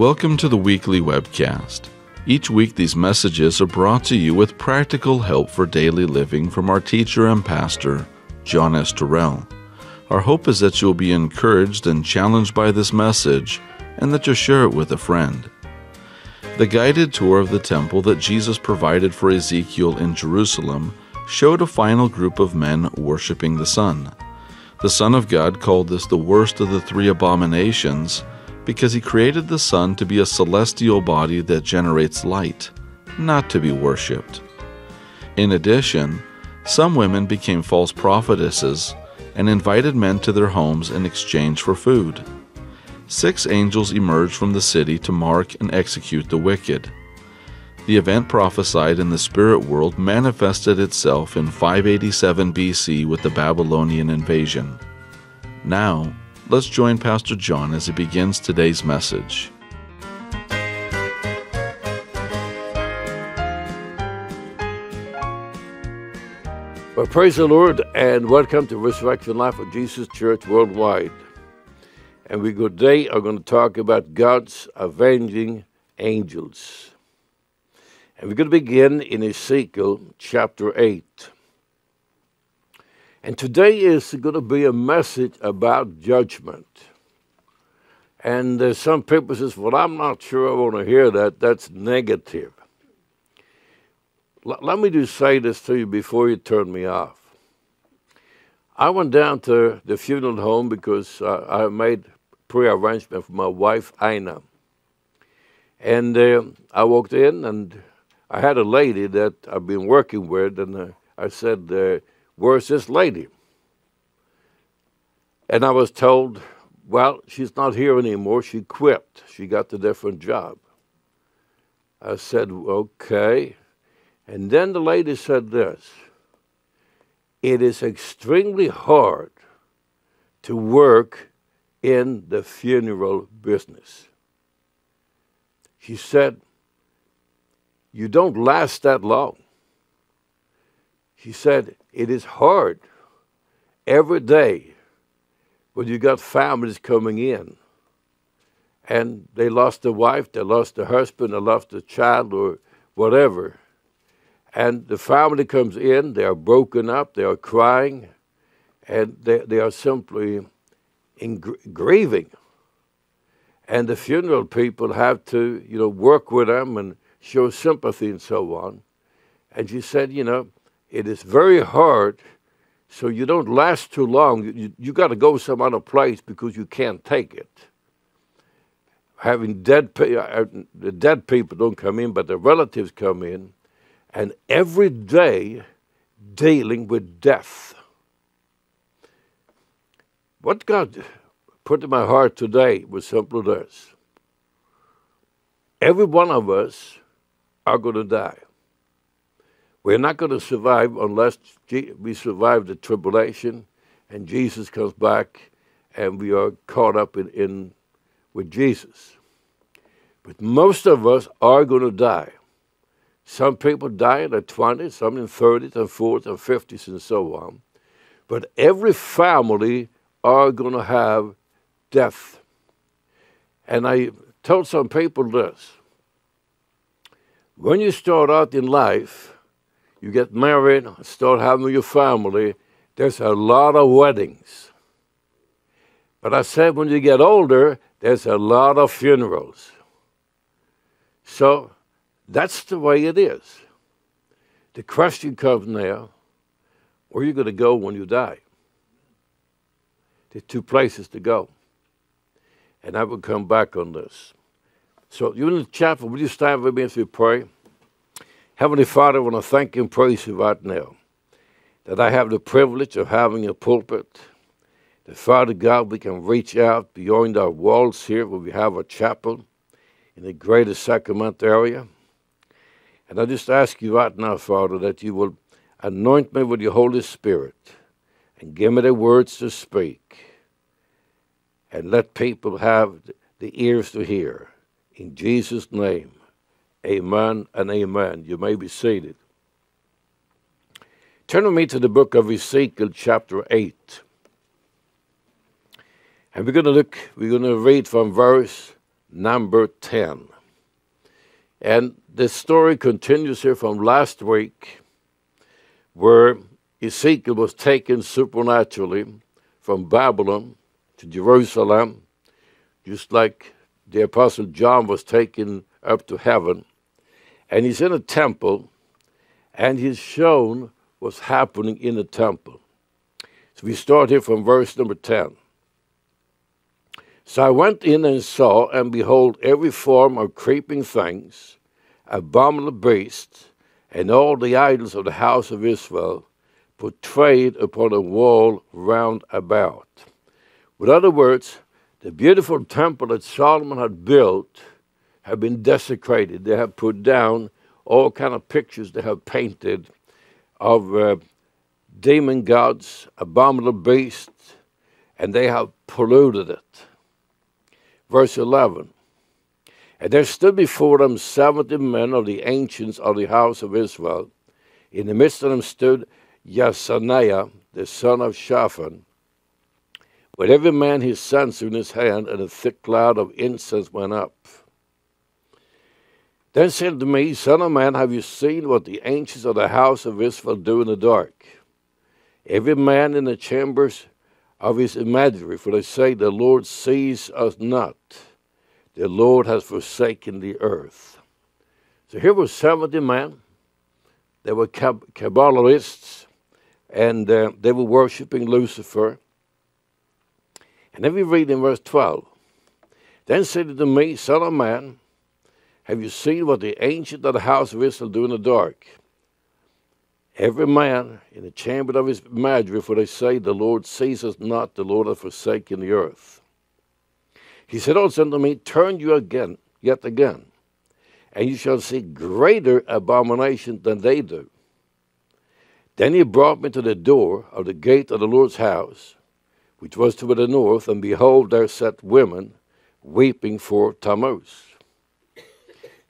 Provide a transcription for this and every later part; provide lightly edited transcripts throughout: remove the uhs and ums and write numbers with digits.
Welcome to the weekly webcast. Each week these messages are brought to you with practical help for daily living from our teacher and pastor, John S. Torell. Our hope is that you'll be encouraged and challenged by this message and that you'll share it with a friend. The guided tour of the temple that Jesus provided for Ezekiel in Jerusalem showed a final group of men worshiping the sun. The Son of God called this the worst of the three abominations because he created the sun to be a celestial body that generates light, not to be worshipped. In addition, some women became false prophetesses and invited men to their homes in exchange for food. 6 angels emerged from the city to mark and execute the wicked. The event prophesied in the spirit world manifested itself in 587 BC with the Babylonian invasion. Now, let's join Pastor John as he begins today's message. Well, praise the Lord and welcome to Resurrection Life of Jesus Church worldwide. And we today are going to talk about God's avenging angels. And we're going to begin in Ezekiel chapter 8. And today is going to be a message about judgment. And some people says, well, I'm not sure I want to hear that. That's negative. Let me just say this to you before you turn me off. I went down to the funeral home because I made pre-arrangement for my wife, Ina. And I walked in and I had a lady that I've been working with, and I said, where's this lady? And I was told, well, she's not here anymore. She quit. She got a different job. I said, okay. And then the lady said this: it is extremely hard to work in the funeral business. She said, you don't last that long. She said, it is hard every day when you got families coming in and they lost a wife, they lost a husband, they lost a child or whatever. And the family comes in, they are broken up, they are crying, and they are simply grieving. And the funeral people have to, you know, work with them and show sympathy and so on. And she said, you know, it is very hard, so you don't last too long. You got to go some other place because you can't take it. Having the dead people don't come in, but the relatives come in. And every day dealing with death. What God put in my heart today was simply this: every one of us are going to die. We're not going to survive unless we survive the tribulation and Jesus comes back and we are caught up in with Jesus. But most of us are going to die. Some people die in their 20s, some in 30s and 40s and 50s and so on. But every family are going to have death. And I told some people this: when you start out in life, you get married, start having your family, there's a lot of weddings. But I said when you get older, there's a lot of funerals. So that's the way it is. The question comes now, where are you going to go when you die? There's 2 places to go. And I will come back on this. So you in the chapel, will you stand with me as we pray? Heavenly Father, I want to thank you and praise you right now that I have the privilege of having a pulpit. That, Father God, we can reach out beyond our walls here where we have a chapel in the greater Sacramento area. And I just ask you right now, Father, that you will anoint me with your Holy Spirit and give me the words to speak and let people have the ears to hear. In Jesus' name, amen and amen. You may be seated. Turn with me to the book of Ezekiel, chapter 8. And we're going to read from verse number 10. And the story continues here from last week, where Ezekiel was taken supernaturally from Babylon to Jerusalem, just like the Apostle John was taken up to heaven. And he's in a temple, and he's shown what's happening in the temple. So we start here from verse number 10. So I went in and saw, and behold, every form of creeping things, abominable beasts, and all the idols of the house of Israel, portrayed upon a wall round about. With other words, the beautiful temple that Solomon had built have been desecrated. They have put down all kind of pictures they have painted of demon gods, abominable beasts, and they have polluted it. Verse 11, and there stood before them 70 men of the ancients of the house of Israel. In the midst of them stood Yasaniah, the son of Shaphan, with every man his censer in his hand, and a thick cloud of incense went up. Then said to me, Son of man, have you seen what the ancients of the house of Israel do in the dark? Every man in the chambers of his imagery, for they say, The Lord sees us not. The Lord has forsaken the earth. So here were 70 men. They were Kabbalists, and they were worshiping Lucifer. And then we read in verse 12, Then said to me, Son of man, have you seen what the ancients of the house of Israel do in the dark? Every man in the chamber of his imagery, for they say, The Lord sees us not, the Lord hath forsaken the earth. He said also unto me, Turn you again, yet again, and you shall see greater abomination than they do. Then he brought me to the door of the gate of the Lord's house, which was to the north, and behold, there sat women weeping for Tammuz.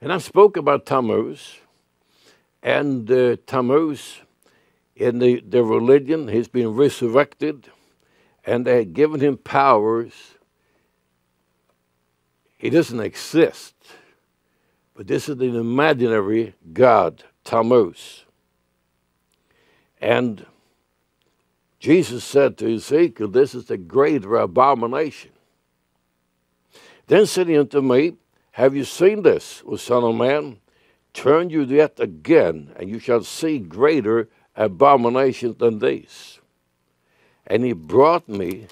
And I spoke about Tammuz, and Tammuz in the religion, he's been resurrected, and they had given him powers. He doesn't exist, but this is an imaginary god, Tammuz. And Jesus said to Ezekiel, This is the greater abomination. Then said he unto me, Have you seen this, O Son of Man? Turn you yet again, and you shall see greater abominations than these. And he brought me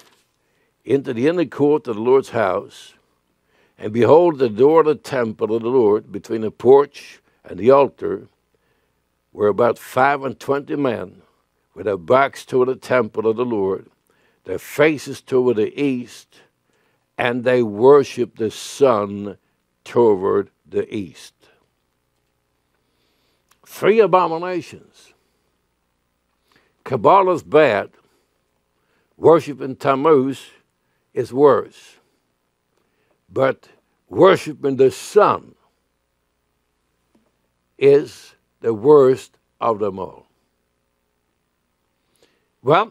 into the inner court of the Lord's house, and behold, the door of the temple of the Lord, between the porch and the altar, were about 25 men, with their backs toward the temple of the Lord, their faces toward the east, and they worshipped the sun toward the east. Three abominations. Kabbalah's bad. Worshipping Tammuz is worse. But worshipping the sun is the worst of them all. Well,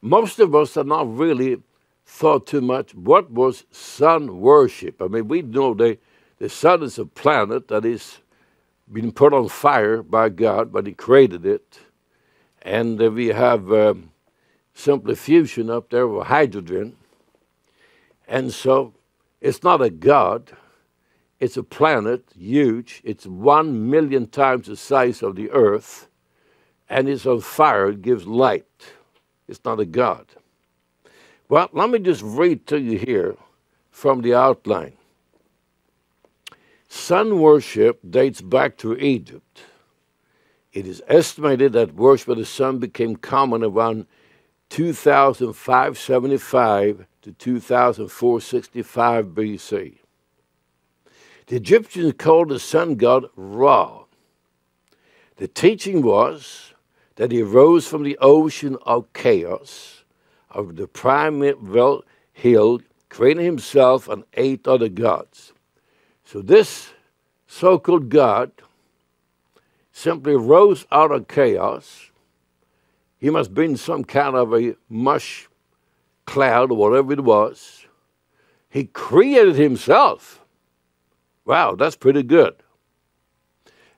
most of us are not really thought too much. What was sun worship? I mean, we know the sun is a planet that is been put on fire by God, but he created it. And we have simply fusion up there with hydrogen. And so it's not a god. It's a planet, huge. It's 1 million times the size of the earth. And it's on fire. It gives light. It's not a god. Well, let me just read to you here from the outline. Sun worship dates back to Egypt. It is estimated that worship of the sun became common around 2575 to 2465 BC. The Egyptians called the sun god Ra. The teaching was that he rose from the ocean of chaos, of the primeval hill, created himself and 8 other gods. So this so-called God simply rose out of chaos. He must have been some kind of a mush cloud or whatever it was. He created himself Wow, that's pretty good.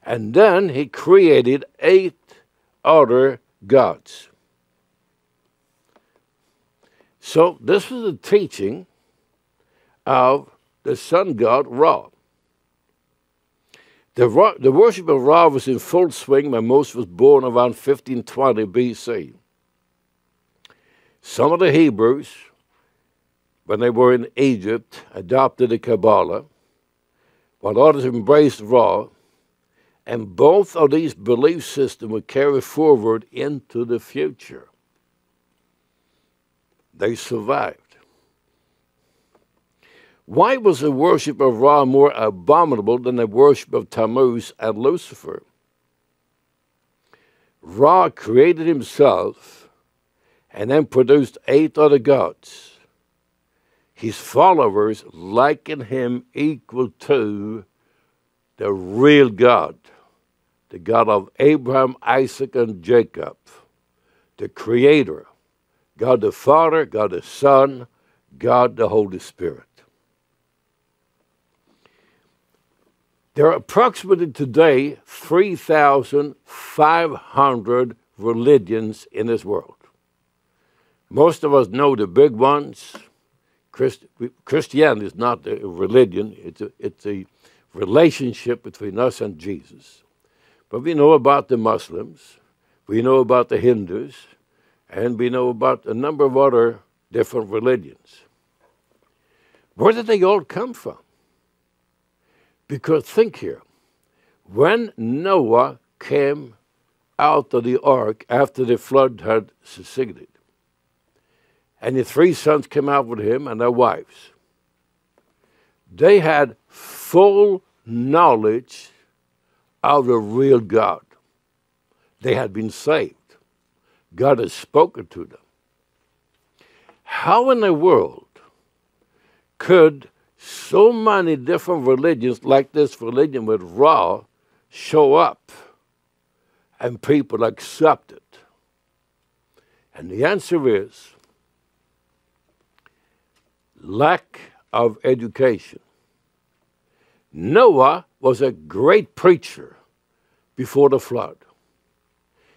And then he created 8 other gods. So this was the teaching of the sun god Ra. The worship of Ra was in full swing when Moses was born around 1520 BC. Some of the Hebrews, when they were in Egypt, adopted the Kabbalah, while others embraced Ra, and both of these belief systems were carried forward into the future. They survived. Why was the worship of Ra more abominable than the worship of Tammuz and Lucifer? Ra created himself and then produced 8 other gods. His followers likened him equal to the real God, the God of Abraham, Isaac, and Jacob, the Creator, God the Father, God the Son, God the Holy Spirit. There are approximately today 3,500 religions in this world. Most of us know the big ones. Christianity is not a religion, it's a relationship between us and Jesus. But we know about the Muslims, we know about the Hindus, and we know about a number of other different religions. Where did they all come from? Because think here, when Noah came out of the ark after the flood had subsided, and his 3 sons came out with him and their wives, they had full knowledge of the real God. They had been saved. God has spoken to them. How in the world could so many different religions like this religion with Ra show up and people accept it? And the answer is lack of education. Noah was a great preacher before the flood.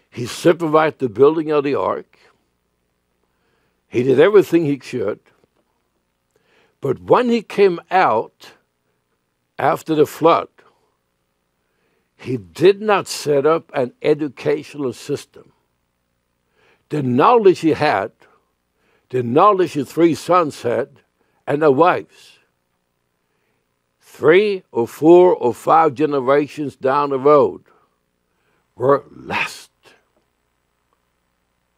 He supervised the building of the ark. He did everything he should. But when he came out after the flood, he did not set up an educational system. The knowledge he had, the knowledge his 3 sons had, and their wives, 3 or 4 or 5 generations down the road, were lost.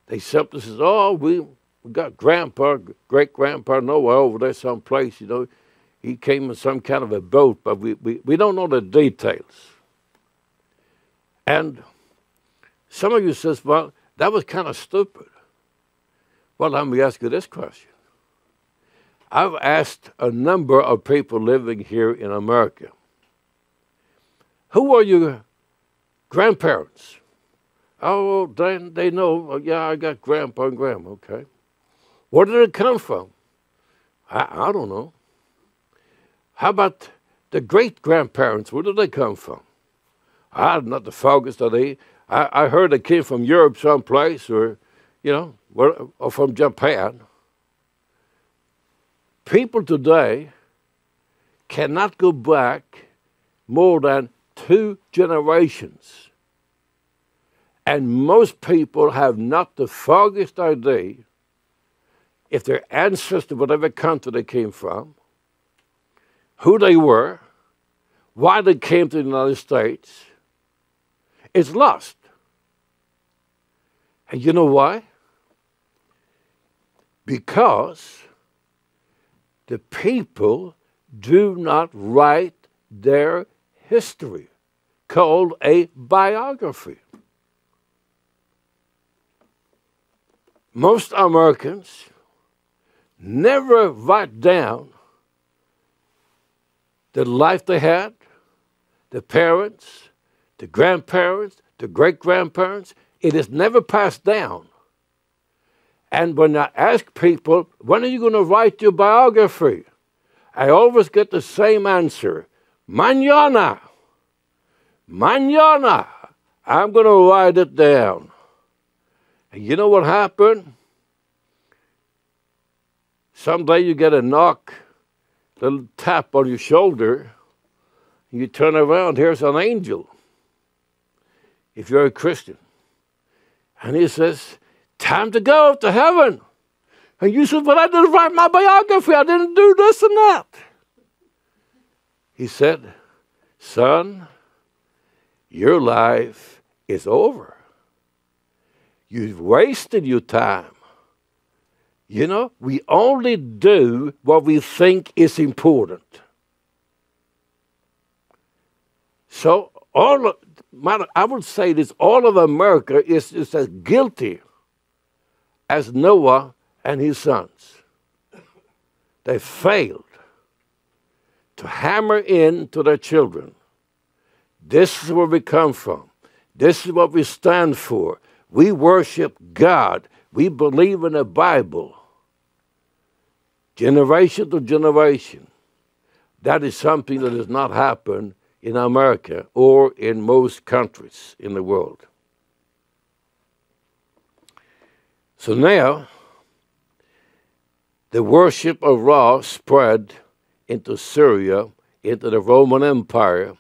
They simply says, oh, we got grandpa, great-grandpa Noah over there someplace, you know. He came in some kind of a boat, but we don't know the details. And some of you says, well, that was kind of stupid. Well, let me ask you this question. I've asked a number of people living here in America, who are your grandparents? Oh, then they know, oh, yeah, I got grandpa and grandma, okay. Where did it come from? I don't know. How about the great-grandparents? Where did they come from? I'm not the foggiest of they. I heard they came from Europe someplace or, you know, or from Japan. People today cannot go back more than 2 generations. And most people have not the foggiest idea if their ancestors, whatever country they came from, who they were, why they came to the United States, it's lost. And you know why? Because the people do not write their history, called a biography. Most Americans never write down the life they had, the parents, the grandparents, the great-grandparents. It is never passed down. And when I ask people, when are you going to write your biography? I always get the same answer. Mañana. Mañana. I'm going to write it down. And you know what happened? Someday you get a knock, a little tap on your shoulder, and you turn around, here's an angel, if you're a Christian. And he says, time to go to heaven. And you said, but I didn't write my biography. I didn't do this and that. He said, son, your life is over. You've wasted your time. You know, we only do what we think is important. So I would say this, all of America is as guilty as Noah and his sons. They failed to hammer in to their children. This is where we come from. This is what we stand for. We worship God. We believe in the Bible. Generation to generation. That is something that has not happened in America or in most countries in the world. So now, the worship of Ra spread into Syria, into the Roman Empire,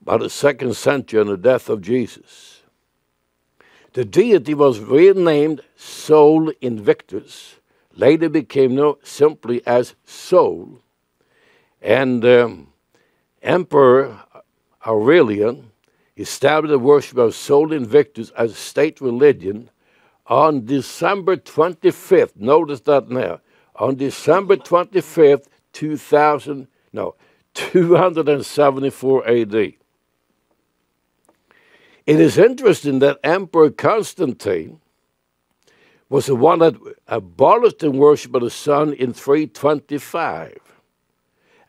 by the 2nd century and the death of Jesus. The deity was renamed Sol Invictus, later became known simply as Sol, and Emperor Aurelian established the worship of Sol Invictus as a state religion on December 25th, notice that now, on December 25th, 274 AD. It is interesting that Emperor Constantine was the one that abolished the worship of the sun in 325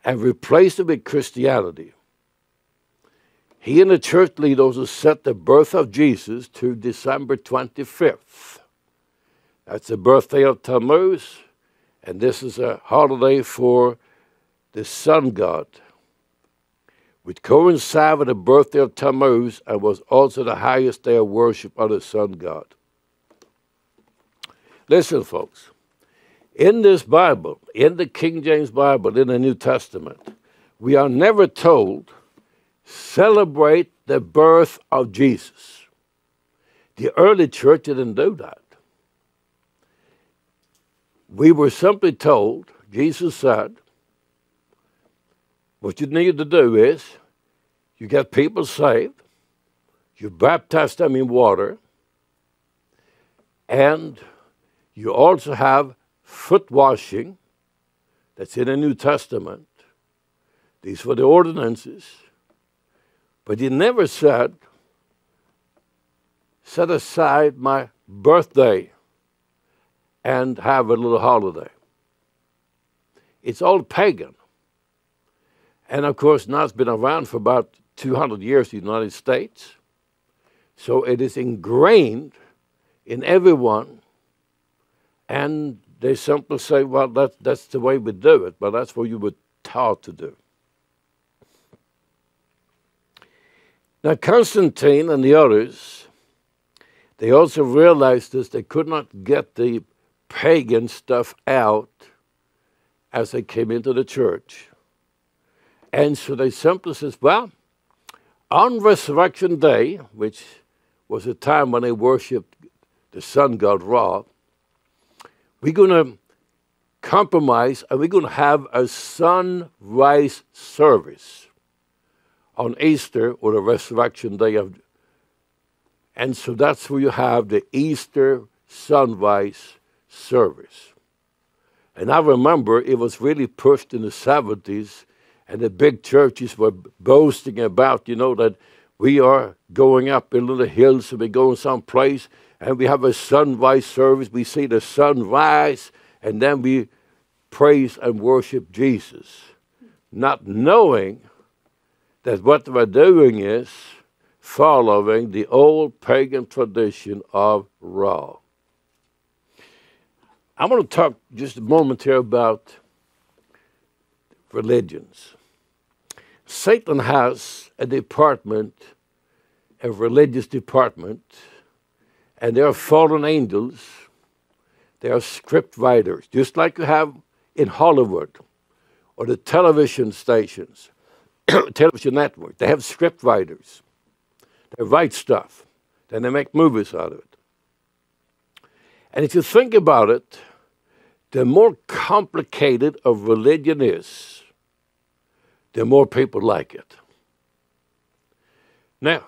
and replaced it with Christianity. He and the church leaders set the birth of Jesus to December 25th. That's the birthday of Tammuz, and this is a holiday for the sun god, which coincided with the birthday of Tammuz and was also the highest day of worship of the sun god. Listen, folks. In this Bible, in the King James Bible, in the New Testament, we are never told, celebrate the birth of Jesus. The early church didn't do that. We were simply told, Jesus said, what you need to do is, you get people saved, you baptize them in water, and you also have foot washing, that's in the New Testament. These were the ordinances. But he never said, set aside my birthday and have a little holiday. It's all pagan. And of course, now it's been around for about 200 years in the United States. So it is ingrained in everyone. And they simply say, well, that's the way we do it. But that's what you were taught to do. Now, Constantine and the others, they also realized this. They could not get the pagan stuff out as they came into the church. And so they simply said, well, on Resurrection Day, which was a time when they worshipped the sun god Ra, we're going to compromise and we're going to have a sunrise service on Easter or the Resurrection Day. And so that's where you have the Easter sunrise service. And I remember it was really pushed in the 70s. And the big churches were boasting about, you know, that we are going up into the hills and we're going someplace and we have a sunrise service. We see the sunrise and then we praise and worship Jesus, not knowing that what we're doing is following the old pagan tradition of Ra. I want to talk just a moment here about religions. Satan has a department, a religious department, and they are fallen angels. They are script writers, just like you have in Hollywood or the television stations, television network. They have script writers. They write stuff, then they make movies out of it. And if you think about it, the more complicated a religion is, the more people like it. Now,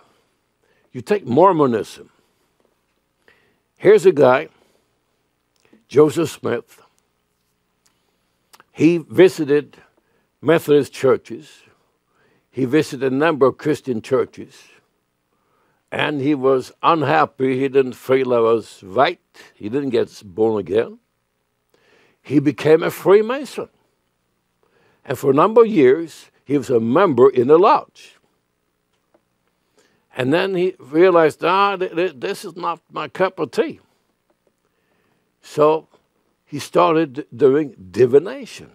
you take Mormonism. Here's a guy, Joseph Smith. He visited Methodist churches. He visited a number of Christian churches. And he was unhappy. He didn't feel that was right. He didn't get born again. He became a Freemason. And for a number of years, he was a member in the lodge. And then he realized, this is not my cup of tea. So he started doing divination.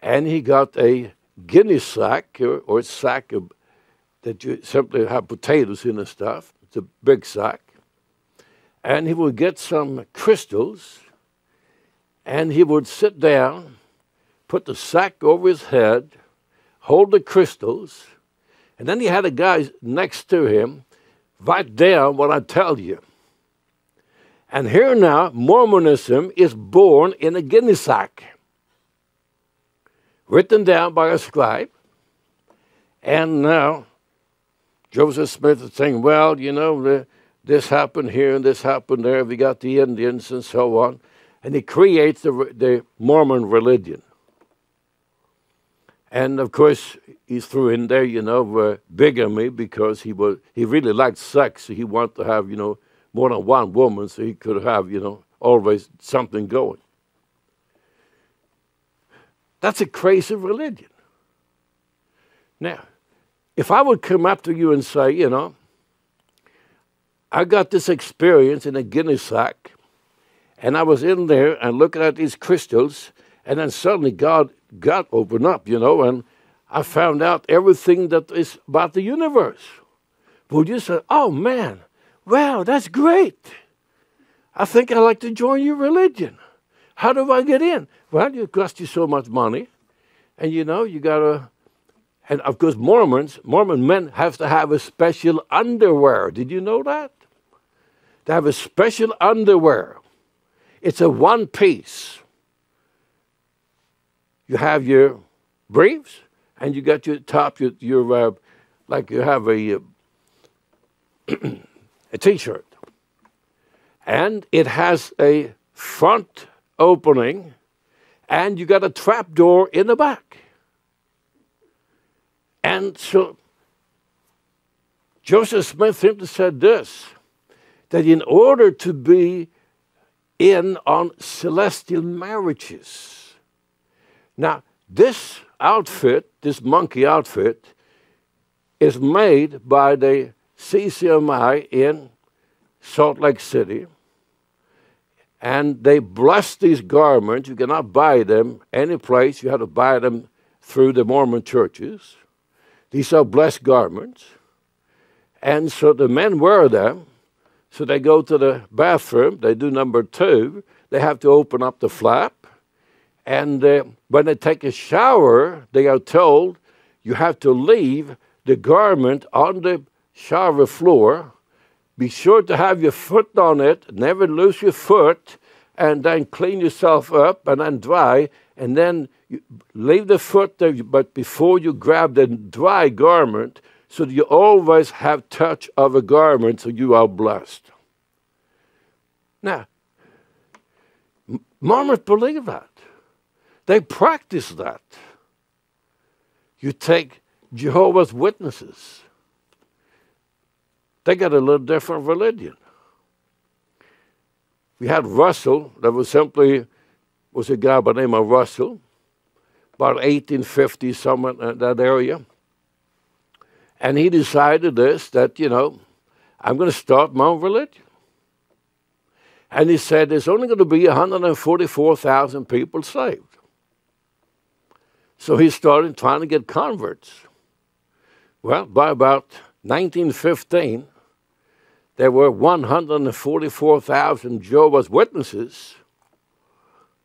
And he got a guinea sack, or sack of, that you simply have potatoes in and stuff. It's a big sack. And he would get some crystals, and he would sit down, put the sack over his head, hold the crystals, and then he had a guy next to him, write down what I tell you. And here now, Mormonism is born in a guinea sack, written down by a scribe. And now, Joseph Smith is saying, well, you know, this happened here and this happened there. We got the Indians and so on. And he creates the Mormon religion. And, of course, he threw in there, you know, bigamy, because he really liked sex. So he wanted to have, you know, more than one woman, so he could have, you know, always something going. That's a crazy religion. Now, if I would come up to you and say, you know, I got this experience in a guinea sack, and I was in there and looking at these crystals, and then suddenly God opened up, you know, and I found out everything that is about the universe. Would you say, oh, man, wow, that's great. I think I'd like to join your religion. How do I get in? Well, it costs you so much money, and, you know, you got to, and, of course, Mormon men have to have a special underwear. Did you know that? They have a special underwear. It's a one-piece. You have your briefs, and you got your top, your like you have a T-shirt. And it has a front opening, and you got a trap door in the back. And so Joseph Smith simply said this, that in order to be in on celestial marriages, now, this outfit, this monkey outfit, is made by the CCMI in Salt Lake City. And they bless these garments. You cannot buy them any place. You have to buy them through the Mormon churches. These are blessed garments. And so the men wear them. So they go to the bathroom. They do number two. They have to open up the flap. And when they take a shower, they are told you have to leave the garment on the shower floor. Be sure to have your foot on it, never lose your foot, and then clean yourself up and then dry. And then you leave the foot there, but before you grab the dry garment, so that you always have touch of a garment, so you are blessed. Now, Mormons believe that. They practice that. You take Jehovah's Witnesses. They got a little different religion. We had Russell, that was simply, was a guy by the name of Russell, about 1850, somewhere in that area. And he decided this, that, you know, I'm going to start my own religion. And he said, there's only going to be 144,000 people saved. So he started trying to get converts. Well, by about 1915, there were 144,000 Jehovah's Witnesses.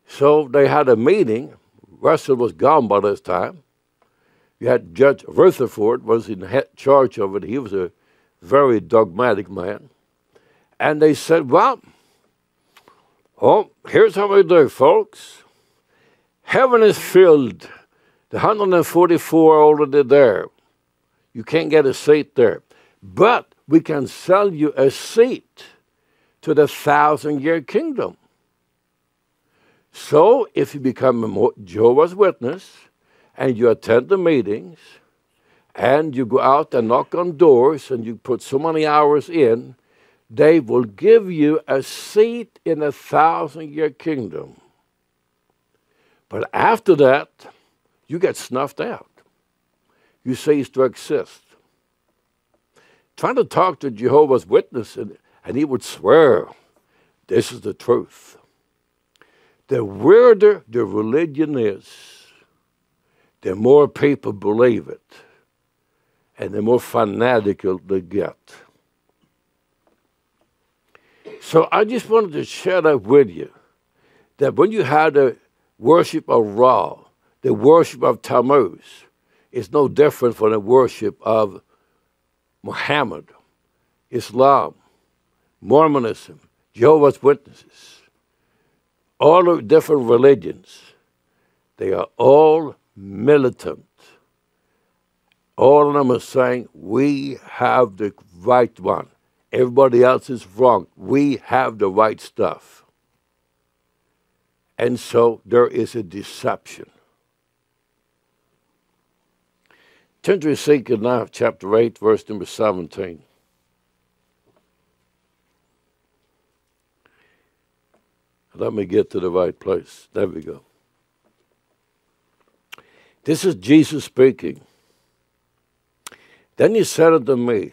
So they had a meeting. Russell was gone by this time. You had Judge Rutherford was in charge of it. He was a very dogmatic man. And they said, well, oh, here's how we do, folks. Heaven is filled. The 144 are already there. You can't get a seat there. But we can sell you a seat to the 1,000-year kingdom. So if you become a Jehovah's Witness and you attend the meetings and you go out and knock on doors and you put so many hours in, they will give you a seat in a 1,000-year kingdom. But after that, you get snuffed out. You cease to exist. Trying to talk to Jehovah's Witness, and he would swear, this is the truth. The weirder the religion is, the more people believe it, and the more fanatical they get. So I just wanted to share that with you, that when you had the worship of Ra, the worship of Tammuz, it's no different from the worship of Muhammad, Islam, Mormonism, Jehovah's Witnesses, all the different religions. They are all militant. All of them are saying, we have the right one. Everybody else is wrong. We have the right stuff. And so there is a deception. Turn to Ezekiel now, chapter 8, verse number 17. Let me get to the right place. There we go. This is Jesus speaking. Then he said unto me,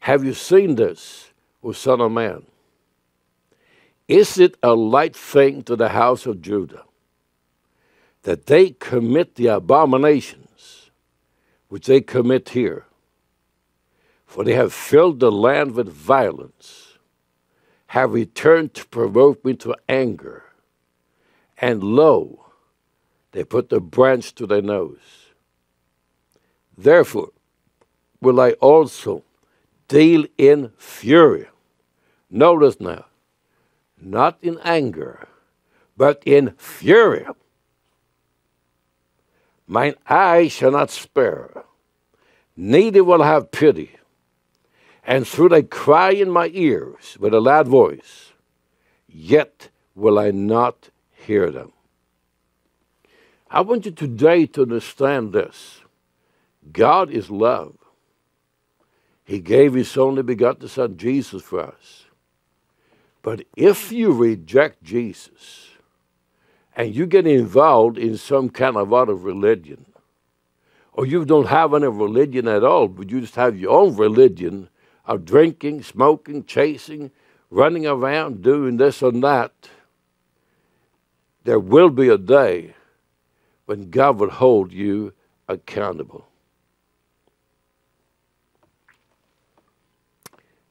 have you seen this, O Son of Man? Is it a light thing to the house of Judah that they commit the abomination which they commit here? For they have filled the land with violence, have returned to provoke me to anger, and lo, they put the branch to their nose. Therefore will I also deal in fury. Notice now, not in anger, but in fury. Mine eye shall not spare, neither will I have pity. And through they cry in my ears with a loud voice, yet will I not hear them. I want you today to understand this. God is love. He gave His only begotten Son, Jesus, for us. But if you reject Jesus, and you get involved in some kind of other religion, or you don't have any religion at all, but you just have your own religion of drinking, smoking, chasing, running around, doing this and that, there will be a day when God will hold you accountable.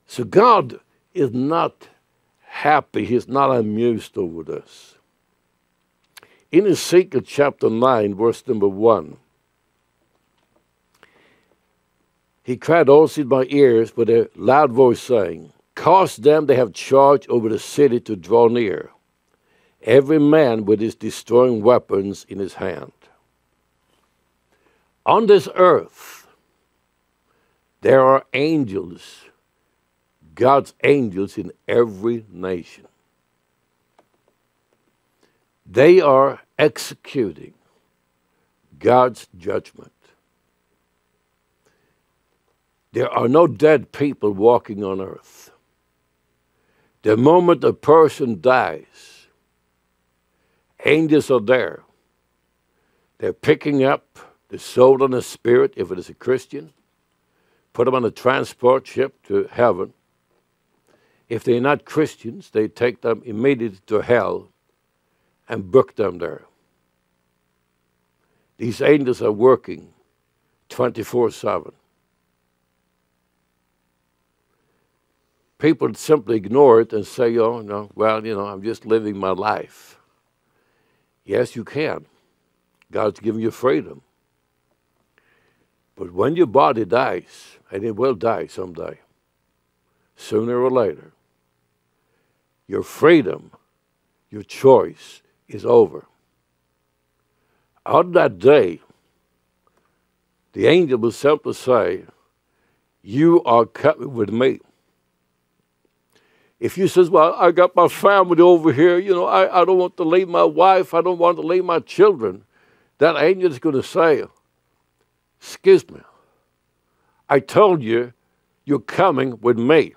So God is not happy. He's not amused over this. In Ezekiel chapter 9, verse number 1, he cried also in my ears with a loud voice, saying, cause them that have charge over the city to draw near, every man with his destroying weapons in his hand. On this earth, there are angels, God's angels in every nation. They are executing God's judgment. There are no dead people walking on earth. The moment a person dies, angels are there. They're picking up the soul and the spirit, if it is a Christian, put them on a transport ship to heaven. If they're not Christians, they take them immediately to hell and book them there. These angels are working 24/7. People simply ignore it and say, oh, no, well, you know, I'm just living my life. Yes, you can. God's given you freedom. But when your body dies, and it will die someday, sooner or later, your freedom, your choice is over. On that day, the angel will simply say, you are coming with me. If you says, well, I got my family over here, you know, I don't want to leave my wife, I don't want to leave my children, that angel is going to say, excuse me, I told you, you're coming with me.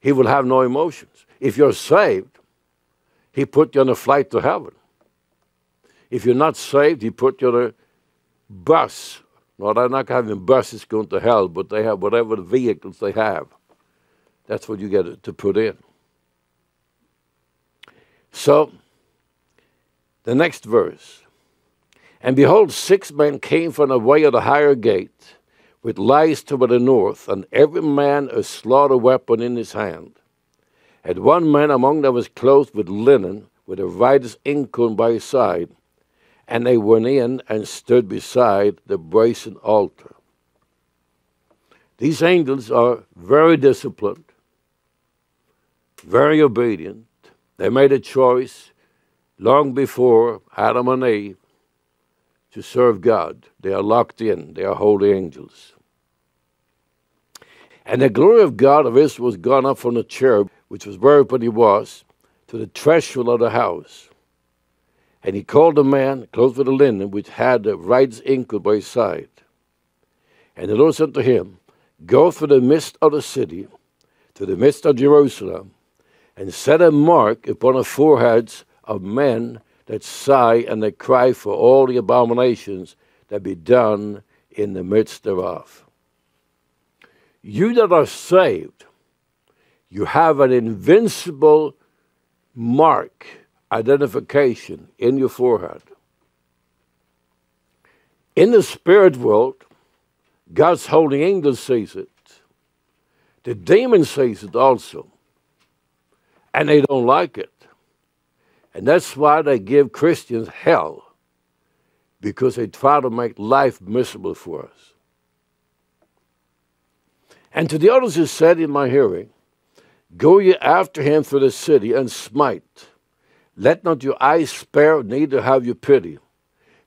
He will have no emotions. If you're saved, he put you on a flight to heaven. If you're not saved, he put you on a bus. No, they're not having buses going to hell, but they have whatever vehicles they have. That's what you get to put in. So, the next verse. And behold, 6 men came from the way of the higher gate, with lies toward the north, and every man a slaughter weapon in his hand. And one man among them was clothed with linen, with a writer's inkhorn by his side. And they went in and stood beside the brazen altar. These angels are very disciplined, very obedient. They made a choice long before Adam and Eve to serve God. They are locked in. They are holy angels. And the glory of God of Israel was gone up from the cherub, which was whereupon he was, to the threshold of the house. And he called a man, clothed with a linen, which had the writer's inkhorn by his side. And the Lord said to him, go through the midst of the city, to the midst of Jerusalem, and set a mark upon the foreheads of men that sigh and that cry for all the abominations that be done in the midst thereof. You that are saved, you have an invincible mark, identification in your forehead. In the spirit world, God's holy angel sees it. The demon sees it also. And they don't like it. And that's why they give Christians hell, because they try to make life miserable for us. And to the others who said in my hearing, go ye after him through the city and smite. Let not your eyes spare, neither have you pity.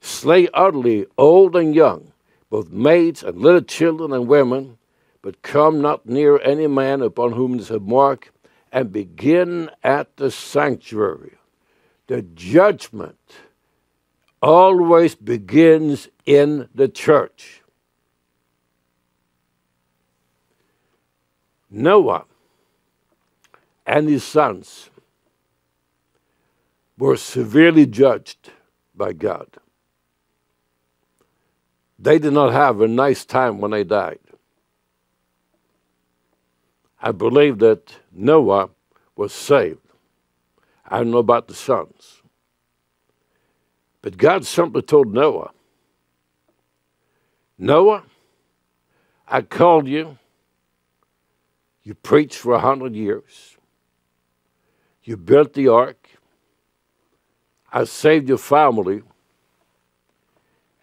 Slay utterly old and young, both maids and little children and women, but come not near any man upon whom is a mark, and begin at the sanctuary. The judgment always begins in the church. Noah and his sons were severely judged by God. They did not have a nice time when they died. I believe that Noah was saved. I don't know about the sons. But God simply told Noah, Noah, I called you. You preached for 100 years. You built the ark. I saved your family.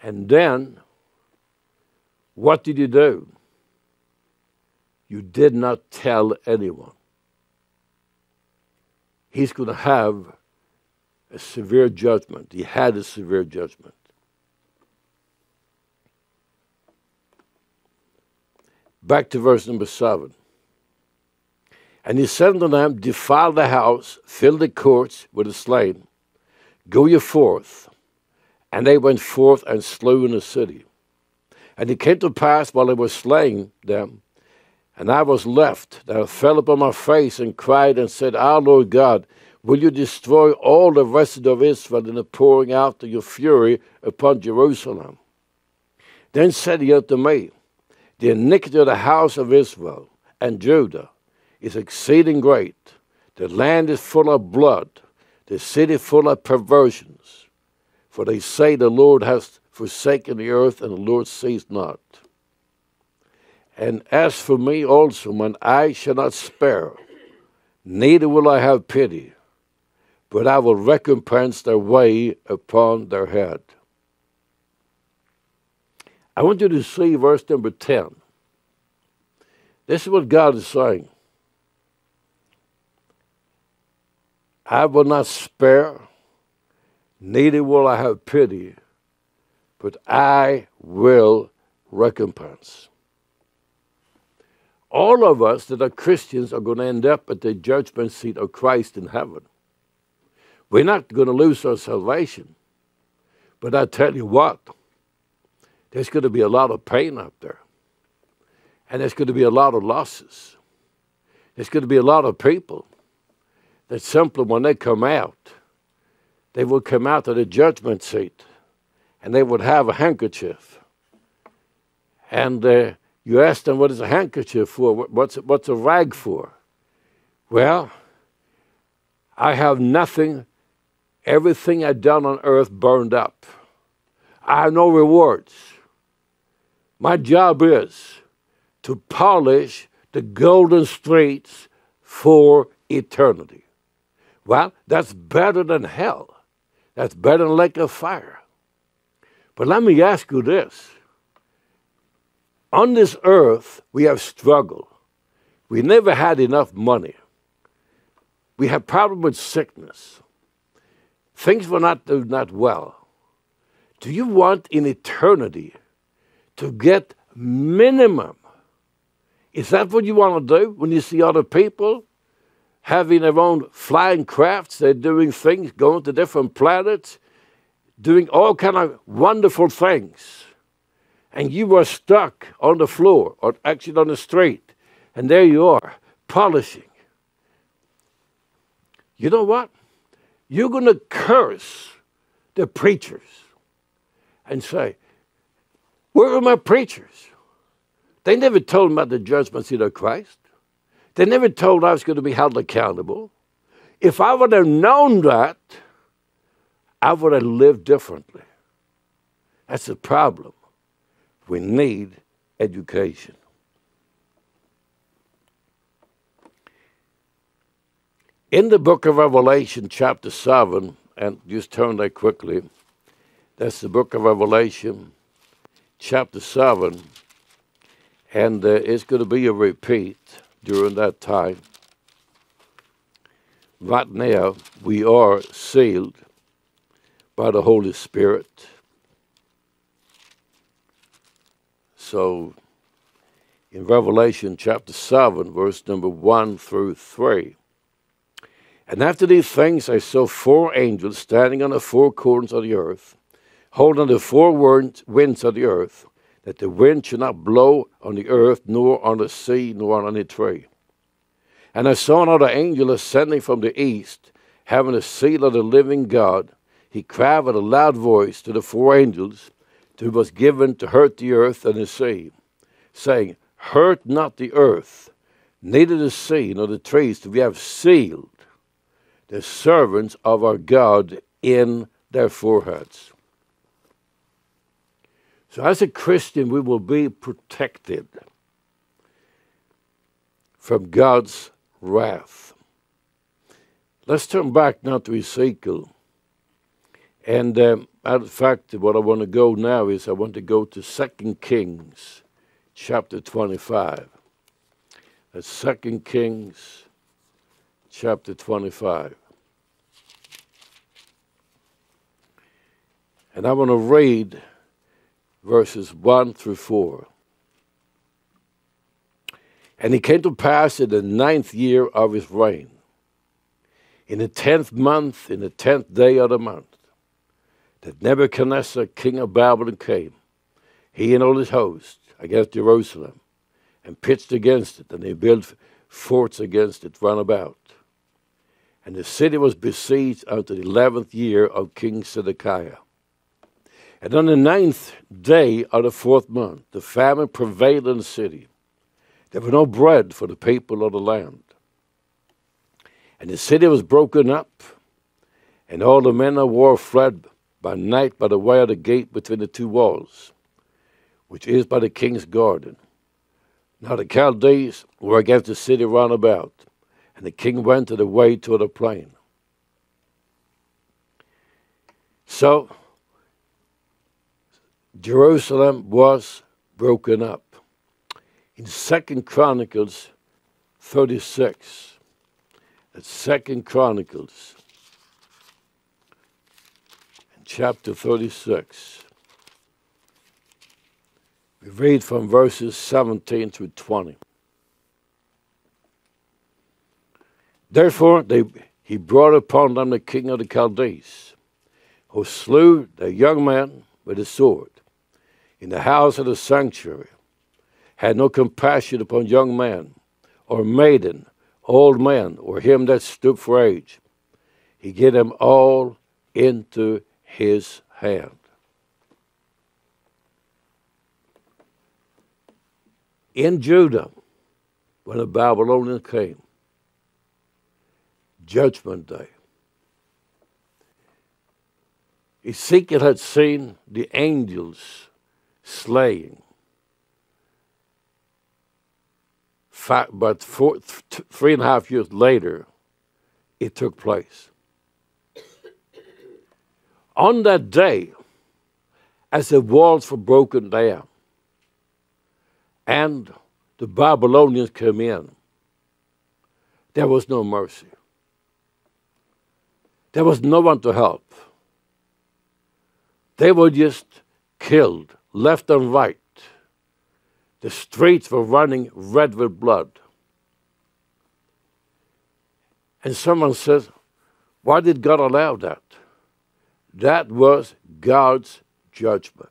And then, what did you do? You did not tell anyone. He's going to have a severe judgment. He had a severe judgment. Back to verse number 7. And he said unto them, defile the house, fill the courts with the slain. Go ye forth. And they went forth and slew in the city. And it came to pass while they were slaying them, and I was left, that I fell upon my face and cried and said, Our Lord God, will you destroy all the rest of Israel in the pouring out of your fury upon Jerusalem? Then said he unto me, the iniquity of the house of Israel and Judah is exceeding great. The land is full of blood. The city full of perversions. For they say the Lord hath forsaken the earth, and the Lord sees not. And as for me also, mine eye shall not spare, neither will I have pity, but I will recompense their way upon their head. I want you to see verse number 10. This is what God is saying. I will not spare, neither will I have pity, but I will recompense. All of us that are Christians are going to end up at the judgment seat of Christ in heaven. We're not going to lose our salvation. But I tell you what, there's going to be a lot of pain up there. And there's going to be a lot of losses. There's going to be a lot of people that simply when they come out, they will come out of the judgment seat and they would have a handkerchief. And you ask them, what is a handkerchief for? What's a rag for? Well, I have nothing. Everything I've done on earth burned up. I have no rewards. My job is to polish the golden streets for eternity. Well, that's better than hell. That's better than lake of fire. But let me ask you this. On this earth, we have struggle. We never had enough money. We had problems with sickness. Things were not well. Do you want in eternity to get minimum? Is that what you want to do when you see other people having their own flying crafts? They're doing things, going to different planets, doing all kind of wonderful things. And you were stuck on the floor, or actually on the street, and there you are, polishing. You know what? You're going to curse the preachers and say, where are my preachers? They never told me about the judgment seat of Christ. They never told I was going to be held accountable. If I would have known that, I would have lived differently. That's the problem. We need education. In the book of Revelation, chapter 7, and just turn there quickly, that's the book of Revelation, chapter 7, and it's going to be a repeat during that time. Right now, we are sealed by the Holy Spirit. So, in Revelation chapter 7, verse number 1 through 3, and after these things I saw four angels standing on the four corners of the earth, holding the four winds of the earth, that the wind should not blow on the earth, nor on the sea, nor on any tree. And I saw another angel ascending from the east, having the seal of the living God. He cried with a loud voice to the four angels, who was given to hurt the earth and the sea, saying, hurt not the earth, neither the sea nor the trees, till we have sealed the servants of our God in their foreheads. So as a Christian, we will be protected from God's wrath. Let's turn back now to Ezekiel. And in fact, what I want to go now is I want to go to 2 Kings, chapter 25. That's 2 Kings, chapter 25. And I want to read verses 1 through 4. And it came to pass in the 9th year of his reign, in the 10th month, in the 10th day of the month, that Nebuchadnezzar, king of Babylon, came, he and all his host, against Jerusalem, and pitched against it, and they built forts against it round about. And the city was besieged unto the 11th year of King Zedekiah. And on the 9th day of the 4th month, the famine prevailed in the city. There was no bread for the people of the land. And the city was broken up, and all the men of war fled by night by the way of the gate between the two walls, which is by the king's garden. Now the Chaldees were against the city round about, and the king went to the way toward the plain. So Jerusalem was broken up. In 2 Chronicles 36, that's 2 Chronicles, chapter 36, we read from verses 17 through 20. Therefore he brought upon them the king of the Chaldees, who slew the young man with a sword in the house of the sanctuary, had no compassion upon young man, or maiden, old man, or him that stood for age. He gave them all into his hand. In Judah, when the Babylonians came, Judgment Day, Ezekiel had seen the angels slaying but 3.5 years later, it took place. On that day, as the walls were broken down and the Babylonians came in, there was no mercy. There was no one to help. They were just killed left and right. The streets were running red with blood. And someone says, why did God allow that? That was God's judgment.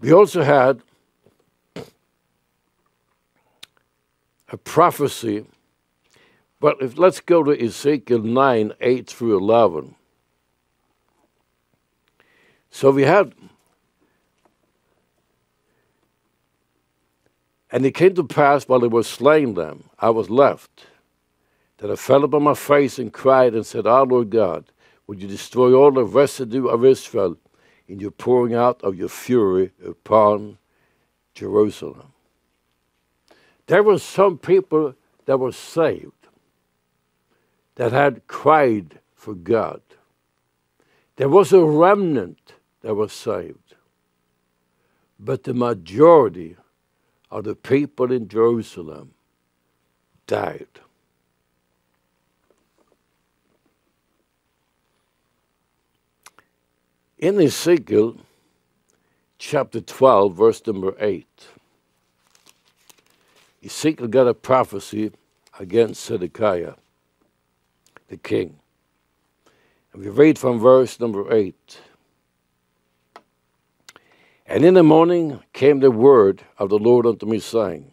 We also had a prophecy, but let's go to Ezekiel 9, 8 through 11. So we had, and it came to pass while they were slaying them, I was left, that I fell upon my face and cried and said, Ah, Lord God, would you destroy all the residue of Israel in your pouring out of your fury upon Jerusalem? There were some people that were saved that had cried for God. There was a remnant that was saved. But the majority of the people in Jerusalem died. In Ezekiel chapter 12, verse number 8, Ezekiel got a prophecy against Zedekiah, the king. And we read from verse number 8. And in the morning came the word of the Lord unto me, saying,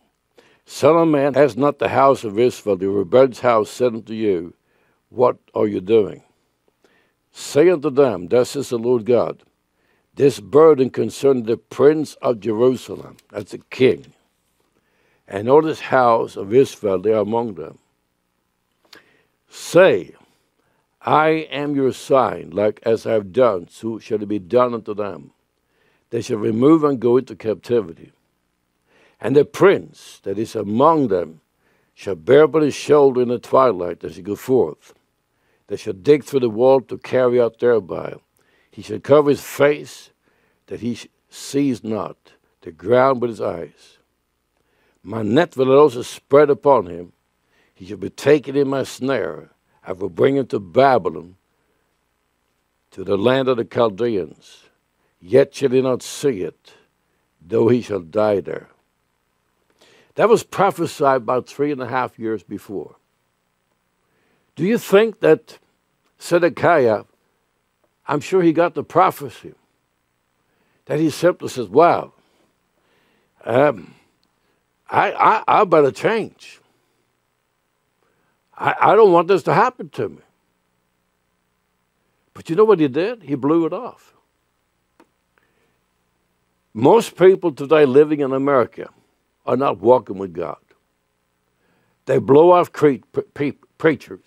Son of man, has not the house of Israel, the rebellious house, said unto you, What are you doing? Say unto them, Thus is the Lord God, this burden concerning the prince of Jerusalem, that's the king, and all this house of Israel, they are among them. Say, I am your sign, like as I have done, so shall it be done unto them. They shall remove and go into captivity. And the prince that is among them shall bear upon his shoulder in the twilight as he go forth. They shall dig through the wall to carry out thereby. He shall cover his face, that he sees not the ground with his eyes. My net will I also spread upon him. He shall be taken in my snare. I will bring him to Babylon, to the land of the Chaldeans. Yet shall he not see it, though he shall die there. That was prophesied about 3.5 years before. Do you think that Zedekiah, I'm sure he got the prophecy, that he simply says, wow, I better change. I don't want this to happen to me. But you know what he did? He blew it off. Most people today living in America are not walking with God. They blow off preachers.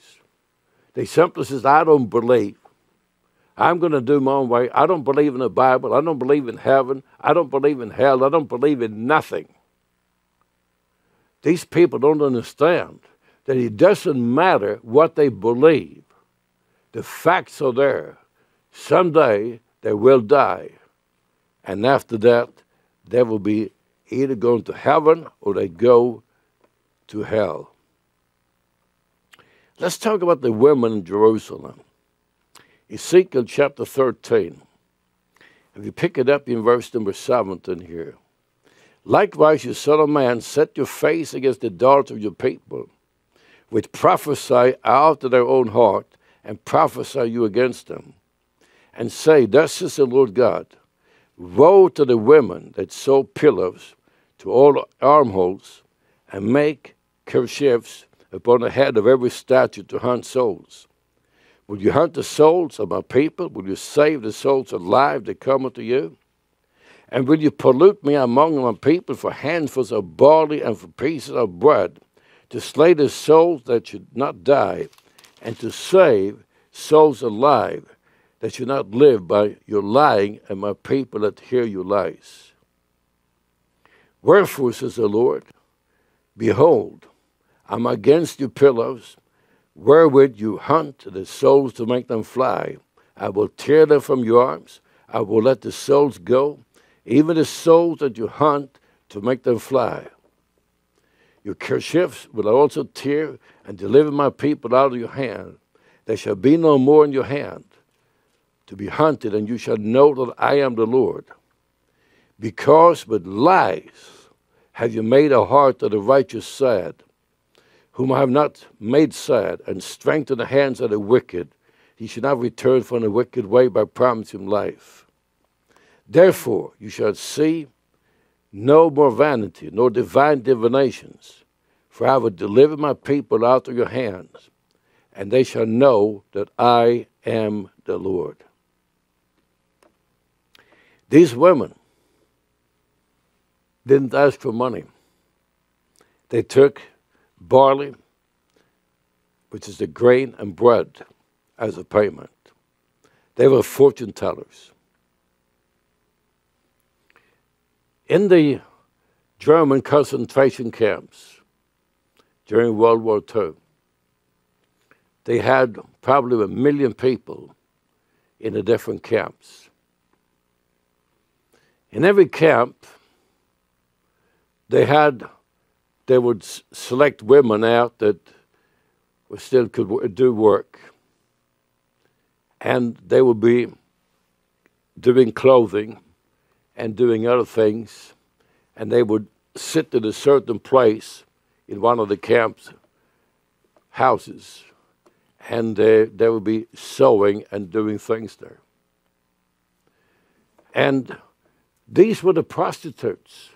They simply says, I don't believe. I'm going to do my own way. I don't believe in the Bible. I don't believe in heaven. I don't believe in hell. I don't believe in nothing. These people don't understand that it doesn't matter what they believe. The facts are there. Someday they will die. And after that, they will be either going to heaven or they go to hell. Let's talk about the women in Jerusalem. Ezekiel chapter 13. If you pick it up in verse number 17 here. Likewise, you son of man, set your face against the daughters of your people, which prophesy out of their own heart, and prophesy you against them, and say, thus says the Lord God, woe to the women that sew pillows to all armholes, and make kerchiefs upon the head of every statue to hunt souls. Will you hunt the souls of my people? Will you save the souls alive that come unto you? And will you pollute me among my people for handfuls of barley and for pieces of bread, to slay the souls that should not die, and to save souls alive that should not live by your lying and my people that hear your lies? Wherefore, says the Lord, behold, I'm against your pillows, wherewith you hunt the souls to make them fly. I will tear them from your arms. I will let the souls go, even the souls that you hunt to make them fly. Your kerchiefs will I also tear, and deliver my people out of your hand. They shall be no more in your hand to be hunted, and you shall know that I am the Lord. Because with lies have you made a heart of the righteous sad, whom I have not made sad, and strength in the hands of the wicked. He shall not return from the wicked way by promising life. Therefore you shall see no more vanity, nor divine divinations, for I will deliver my people out of your hands, and they shall know that I am the Lord. These women didn't ask for money. They took barley, which is the grain and bread, as a payment. They were fortune tellers. In the German concentration camps during World War II, they had probably 1 million people in the different camps. In every camp, they would select women out that still could do work. And they would be doing clothing and doing other things. And they would sit in a certain place in one of the camp's houses. And they would be sewing and doing things there. And these were the prostitutes.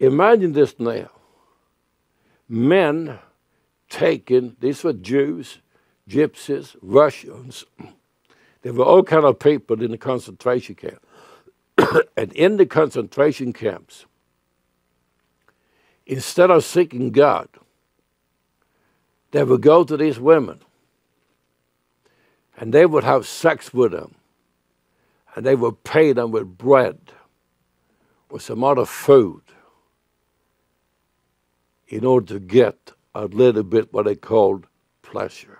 Imagine this now. Men taken, these were Jews, Gypsies, Russians. There were all kinds of people in the concentration camp. And in the concentration camps, instead of seeking God, they would go to these women and they would have sex with them, and they would pay them with bread or some other food in order to get a little bit what they called pleasure.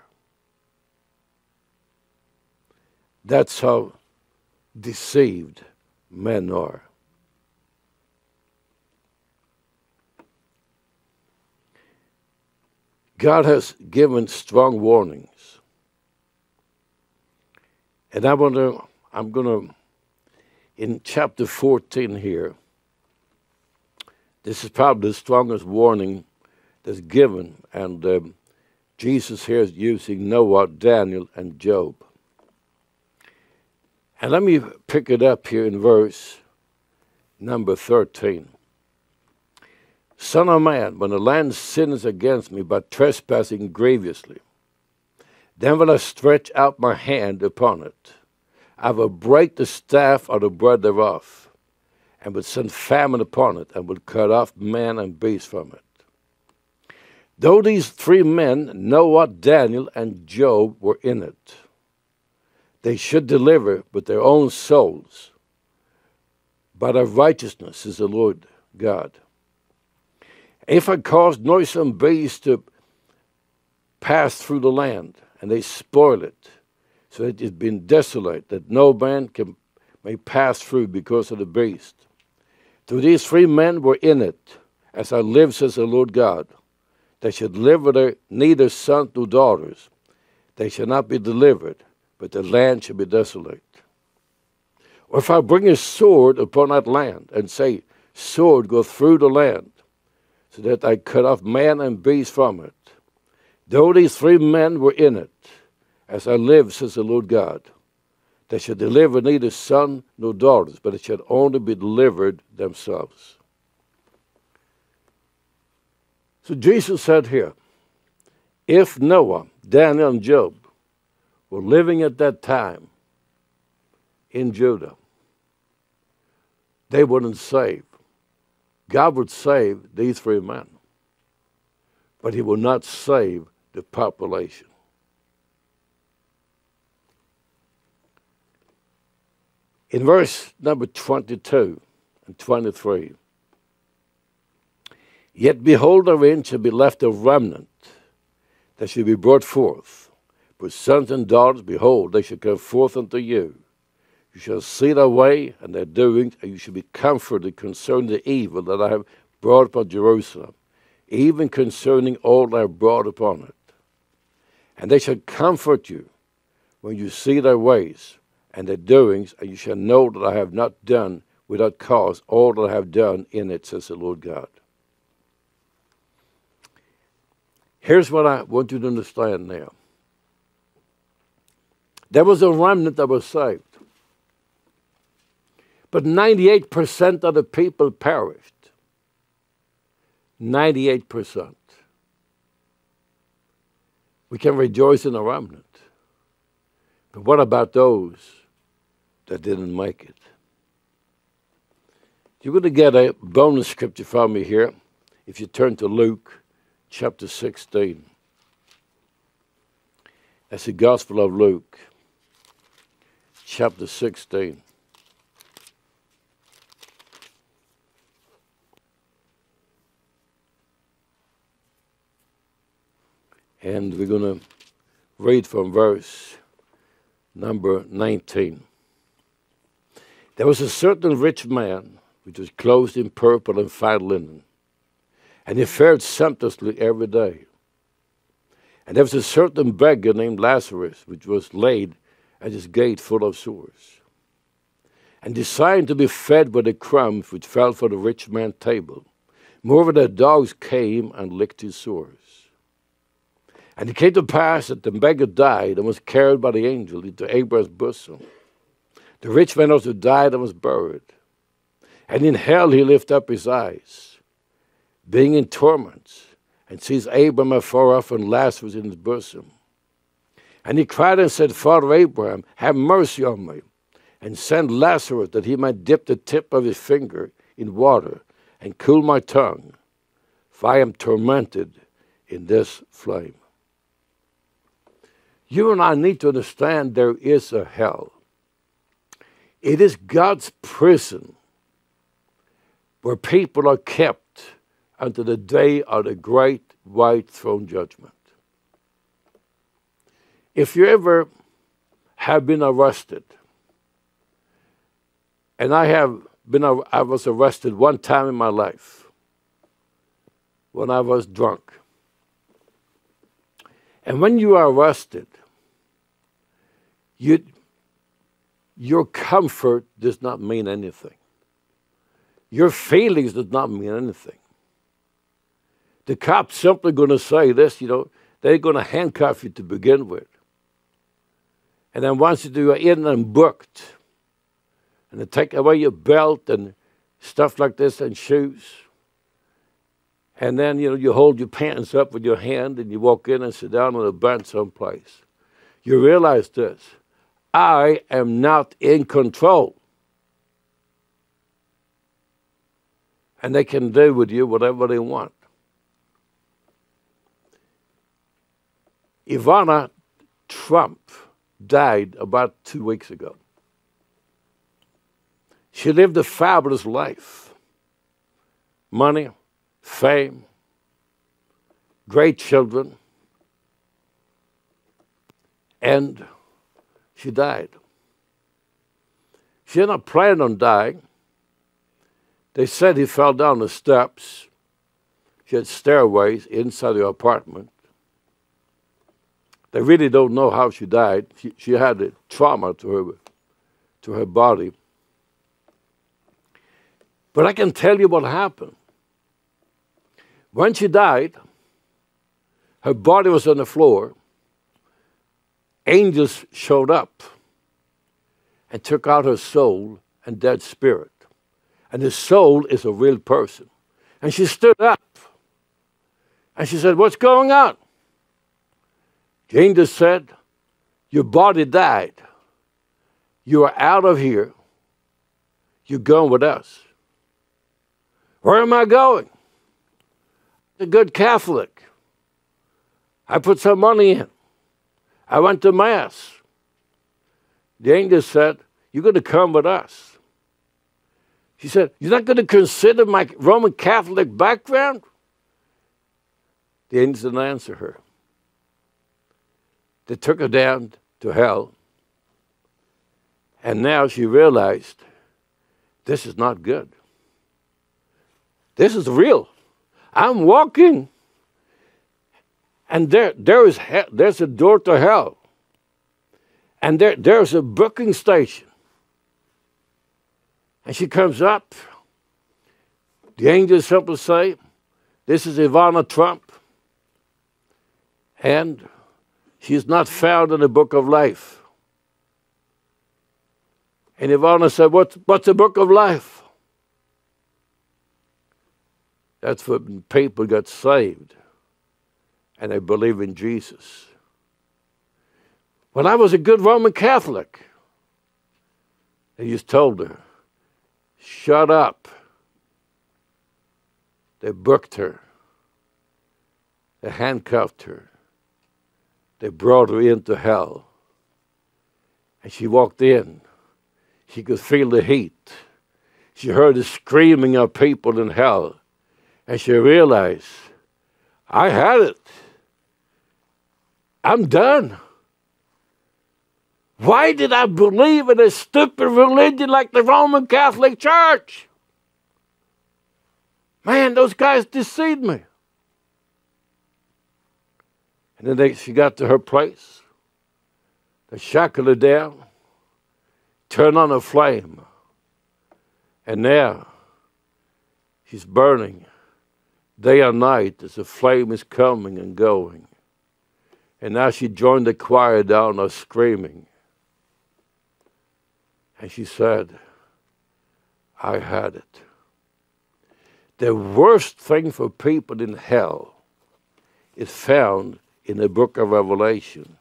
That's how deceived men are. God has given strong warnings. And I'm going to, in chapter 14 here, this is probably the strongest warning that's given, and Jesus here is using Noah, Daniel, and Job. And let me pick it up here in verse number 13. Son of man, when the land sins against me by trespassing grievously, then will I stretch out my hand upon it. I will break the staff of the bread thereof, and would send famine upon it, and would cut off man and beast from it. Though these three men, Noah, Daniel, and Job, were in it, they should deliver with their own souls by their righteousness, says the Lord God. If I caused noisome beasts to pass through the land, and they spoil it, so that it's been desolate, that no man may pass through because of the beast. Though these three men were in it, as I live, says the Lord God, they should deliver neither son nor daughters. They shall not be delivered, but the land shall be desolate. Or if I bring a sword upon that land, and say, sword, go through the land, so that I cut off man and beast from it. Though these three men were in it, as I live, says the Lord God, they shall deliver neither son nor daughters, but it shall only be delivered themselves. So Jesus said here, if Noah, Daniel, and Job were living at that time in Judah, they wouldn't save. God would save these three men, but he will not save the population. In verse number 22 and 23, yet behold, therein shall be left a remnant that shall be brought forth. But sons and daughters, behold, they shall come forth unto you. You shall see their way and their doings, and you shall be comforted concerning the evil that I have brought upon Jerusalem, even concerning all that I have brought upon it. And they shall comfort you when you see their ways and their doings, and you shall know that I have not done without cause all that I have done in it, says the Lord God. Here's what I want you to understand now. There was a remnant that was saved. But 98% of the people perished. 98%. We can rejoice in a remnant. But what about those that didn't make it? You're going to get a bonus scripture from me here if you turn to Luke chapter 16. That's the Gospel of Luke, chapter 16. And we're going to read from verse number 19. There was a certain rich man which was clothed in purple and fine linen, and he fared sumptuously every day. And there was a certain beggar named Lazarus, which was laid at his gate full of sores, and desired to be fed with the crumbs which fell from the rich man's table. Moreover, the dogs came and licked his sores. And it came to pass that the beggar died and was carried by the angel into Abraham's bosom. The rich man also died and was buried. And in hell he lifted up his eyes, being in torments, and sees Abraham afar off and Lazarus in his bosom. And he cried and said, Father Abraham, have mercy on me, and send Lazarus that he might dip the tip of his finger in water and cool my tongue, for I am tormented in this flame. You and I need to understand there is a hell. It is God's prison where people are kept until the day of the great white throne judgment. If you ever have been arrested, and I was arrested one time in my life when I was drunk. And when you are arrested, your comfort does not mean anything. Your feelings does not mean anything. The cop's simply going to say this, they're going to handcuff you to begin with. And then once you are in and booked, and they take away your belt and stuff like this and shoes, and then, you hold your pants up with your hand and you walk in and sit down on a bench someplace. You realize this, I am not in control. And they can do with you whatever they want. Ivana Trump died about 2 weeks ago. She lived a fabulous life. Money, fame, great children, and she died. She did not plan on dying. They said he fell down the steps. She had stairways inside her apartment. They really don't know how she died. She had a trauma to her body. But I can tell you what happened. When she died, her body was on the floor. Angels showed up and took out her soul and dead spirit. And the soul is a real person. And she stood up and she said, "What's going on?" The angel said, "Your body died. You are out of here. You're going with us." "Where am I going?" "A good Catholic. I put some money in. I went to Mass." The angel said, "You're going to come with us." She said, "You're not going to consider my Roman Catholic background?" The angel didn't answer her. They took her down to hell. And now she realized, this is not good. This is real. I'm walking. And there's a door to hell. And there's a booking station. And she comes up. The angels simply say, "This is Ivana Trump. And she's not found in the book of life." And Ivana said, what's the book of life? That's when people got saved and they believe in Jesus. "Well, I was a good Roman Catholic." They just told her, "Shut up." They booked her. They handcuffed her. They brought her into hell. And she walked in. She could feel the heat. She heard the screaming of people in hell. And she realized, I had it. I'm done. Why did I believe in a stupid religion like the Roman Catholic Church? Man, those guys deceived me. And then she got to her place. They shackled her down, turned on a flame, and now she's burning day and night as the flame is coming and going. And now she joined the choir down there screaming. And she said, I had it. The worst thing for people in hell is found in the book of Revelation,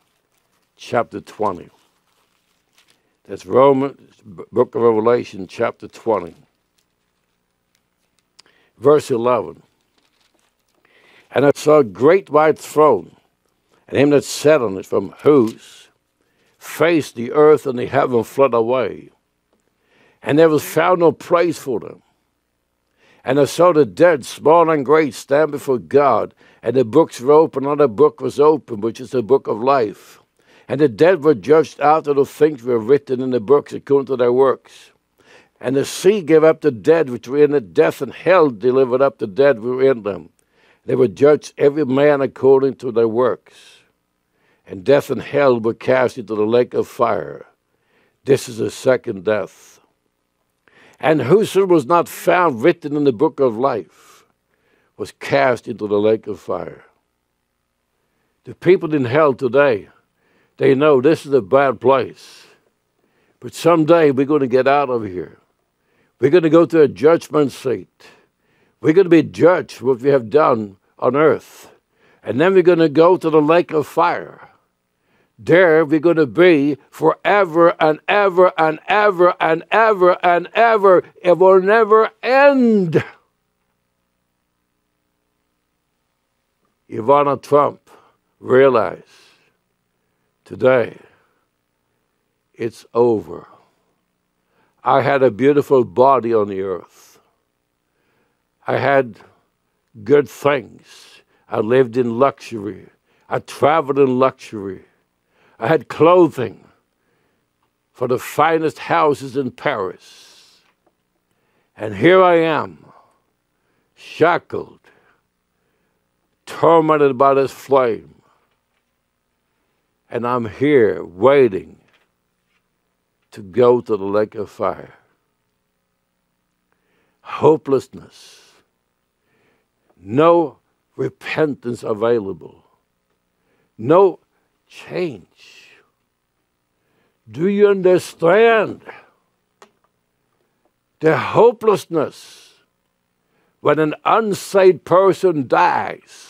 chapter 20. That's Romans, book of Revelation, chapter 20, verse 11. And I saw a great white throne, and him that sat on it, from whose face the earth and the heaven fled away. And there was found no place for them. And I saw the dead, small and great, stand before God, and the books were open, another book was open, which is the book of life. And the dead were judged out of the things were written in the books according to their works. And the sea gave up the dead which were in it, death and hell delivered up the dead who were in them. They were judged every man according to their works. And death and hell were cast into the lake of fire. This is the second death. And whoso was not found written in the book of life was cast into the lake of fire. The people in hell today, they know this is a bad place. But someday we're going to get out of here. We're going to go to a judgment seat. We're going to be judged for what we have done on earth. And then we're going to go to the lake of fire. There we're going to be forever and ever and ever and ever and ever. It will never end. Ivana Trump realized Today, it's over. I had a beautiful body on the earth. I had good things. I lived in luxury. I traveled in luxury. I had clothing for the finest houses in Paris. And here I am, shackled, tormented by this flame. And I'm here waiting to go to the lake of fire. Hopelessness. No repentance available. No change. Do you understand the hopelessness when an unsaved person dies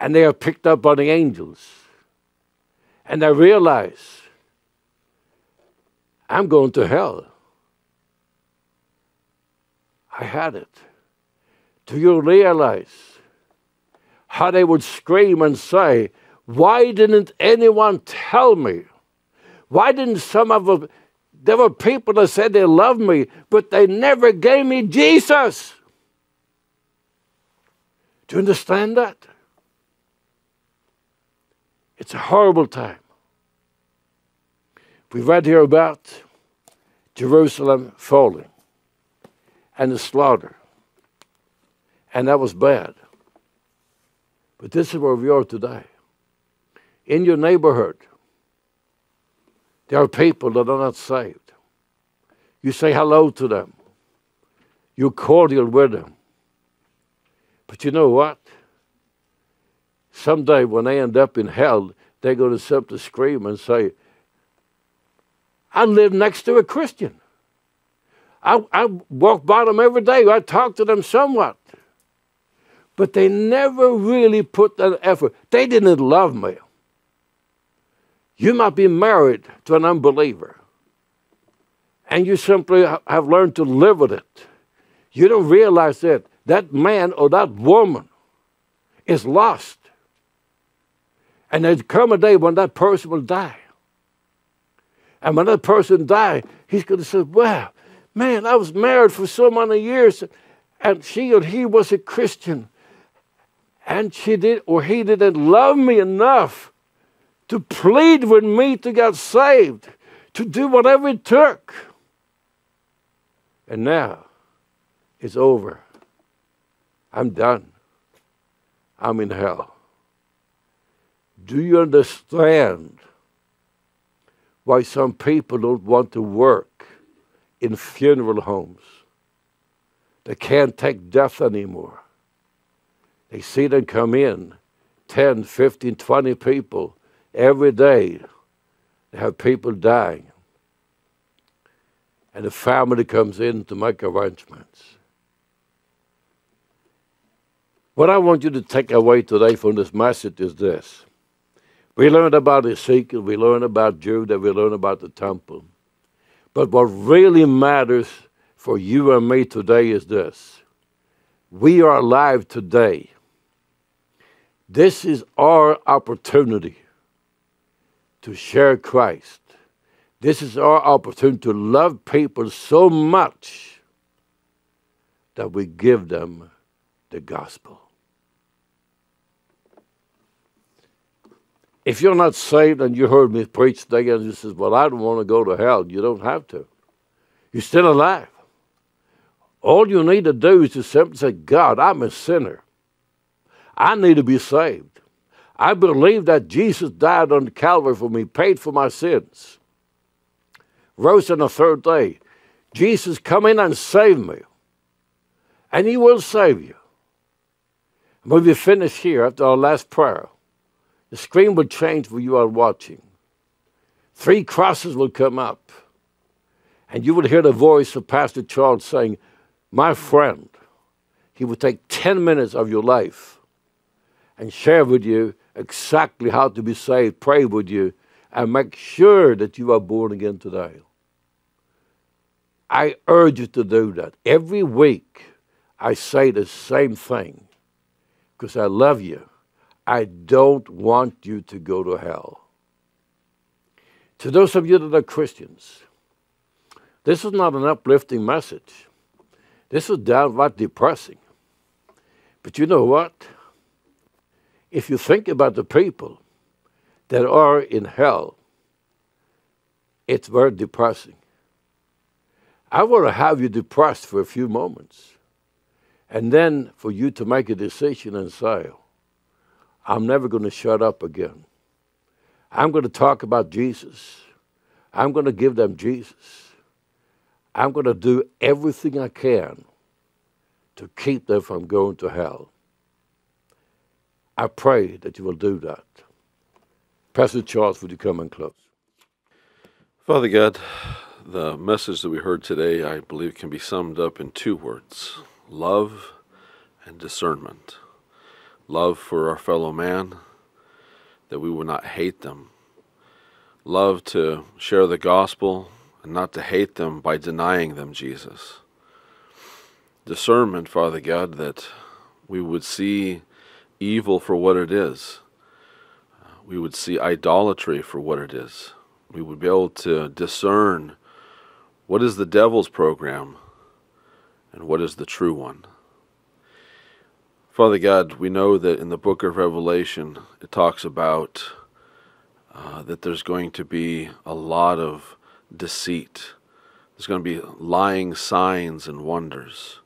and they are picked up by the angels and they realize, I'm going to hell. I had it. Do you realize how they would scream and say, why didn't anyone tell me? Why didn't some of them, there were people that said they loved me, but they never gave me Jesus. Do you understand that? It's a horrible time. We read here about Jerusalem falling and the slaughter, and that was bad. But this is where we are today. In your neighborhood, there are people that are not saved. You say hello to them. You're cordial with them. But you know what? Someday when they end up in hell, they're going to start to scream and say, I live next to a Christian. I walk by them every day. I talk to them somewhat. But they never really put that effort. They didn't love me. You might be married to an unbeliever, and you simply have learned to live with it. You don't realize that that man or that woman is lost. And there'll come a day when that person will die. And when that person dies, he's going to say, wow, man, I was married for so many years, and she or he was a Christian, and she did or he didn't love me enough to plead with me to get saved, to do whatever it took. And now it's over. I'm done. I'm in hell. Do you understand why some people don't want to work in funeral homes? They can't take death anymore. They see them come in, 10, 15, 20 people, every day they have people dying. And the family comes in to make arrangements. What I want you to take away today from this message is this. We learned about Ezekiel, we learned about Judah, we learned about the temple. But what really matters for you and me today is this. We are alive today. This is our opportunity to share Christ. This is our opportunity to love people so much that we give them the gospel. If you're not saved and you heard me preach today and you says, well, I don't want to go to hell, you don't have to. You're still alive. All you need to do is to simply say, God, I'm a sinner. I need to be saved. I believe that Jesus died on Calvary for me, paid for my sins, rose on the third day. Jesus, come in and save me, and he will save you. When we finish here after our last prayer, the screen will change for you all watching. Three crosses will come up, and you will hear the voice of Pastor Charles saying, my friend, he will take 10 minutes of your life and share with you exactly how to be saved, pray with you, and make sure that you are born again today. I urge you to do that. Every week I say the same thing because I love you. I don't want you to go to hell. To those of you that are Christians, this is not an uplifting message. This is downright depressing. But you know what? If you think about the people that are in hell, it's very depressing. I want to have you depressed for a few moments, and then for you to make a decision and say, I'm never going to shut up again. I'm going to talk about Jesus. I'm going to give them Jesus. I'm going to do everything I can to keep them from going to hell. I pray that you will do that. Pastor Charles, would you come and close? Father God, the message that we heard today, I believe, can be summed up in two words: love and discernment. Love for our fellow man, that we will not hate them. Love to share the gospel and not to hate them by denying them Jesus. Discernment, Father God, that we would see evil for what it is. We would see idolatry for what it is. We would be able to discern what is the devil's program and what is the true one. Father God, we know that in the book of Revelation, it talks about that there's going to be a lot of deceit. There's going to be lying signs and wonders.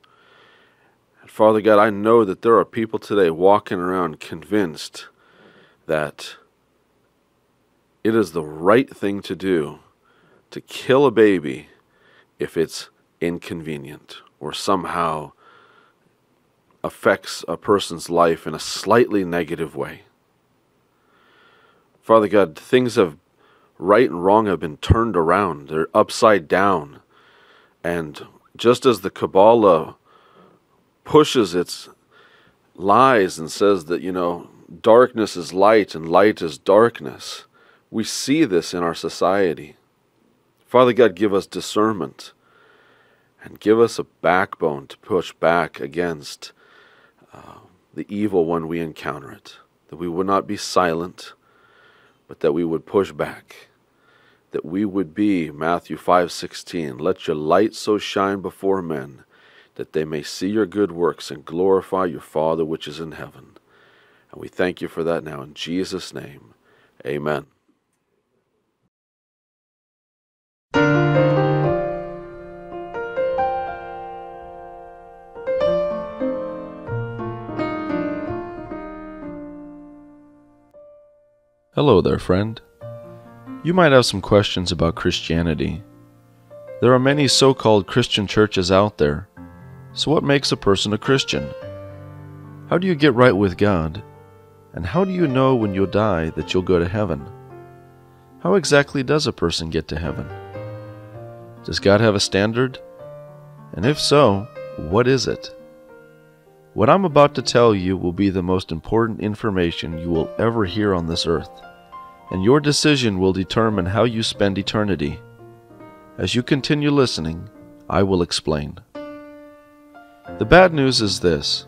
And Father God, I know that there are people today walking around convinced that it is the right thing to do to kill a baby if it's inconvenient or somehow affects a person's life in a slightly negative way. Father God, things of right and wrong have been turned around. They're upside down. And just as the Kabbalah pushes its lies and says that, you know, darkness is light and light is darkness, we see this in our society. Father God, give us discernment and give us a backbone to push back against the evil when we encounter it. That we would not be silent, but that we would push back. That we would be, Matthew 5:16, let your light so shine before men that they may see your good works and glorify your Father which is in heaven. And we thank you for that now in Jesus' name. Amen. Hello there, friend. You might have some questions about Christianity. There are many so-called Christian churches out there. So what makes a person a Christian? How do you get right with God? And how do you know when you'll die that you'll go to heaven? How exactly does a person get to heaven? Does God have a standard? And if so, what is it? What I'm about to tell you will be the most important information you will ever hear on this earth, and your decision will determine how you spend eternity. As you continue listening, I will explain. The bad news is this.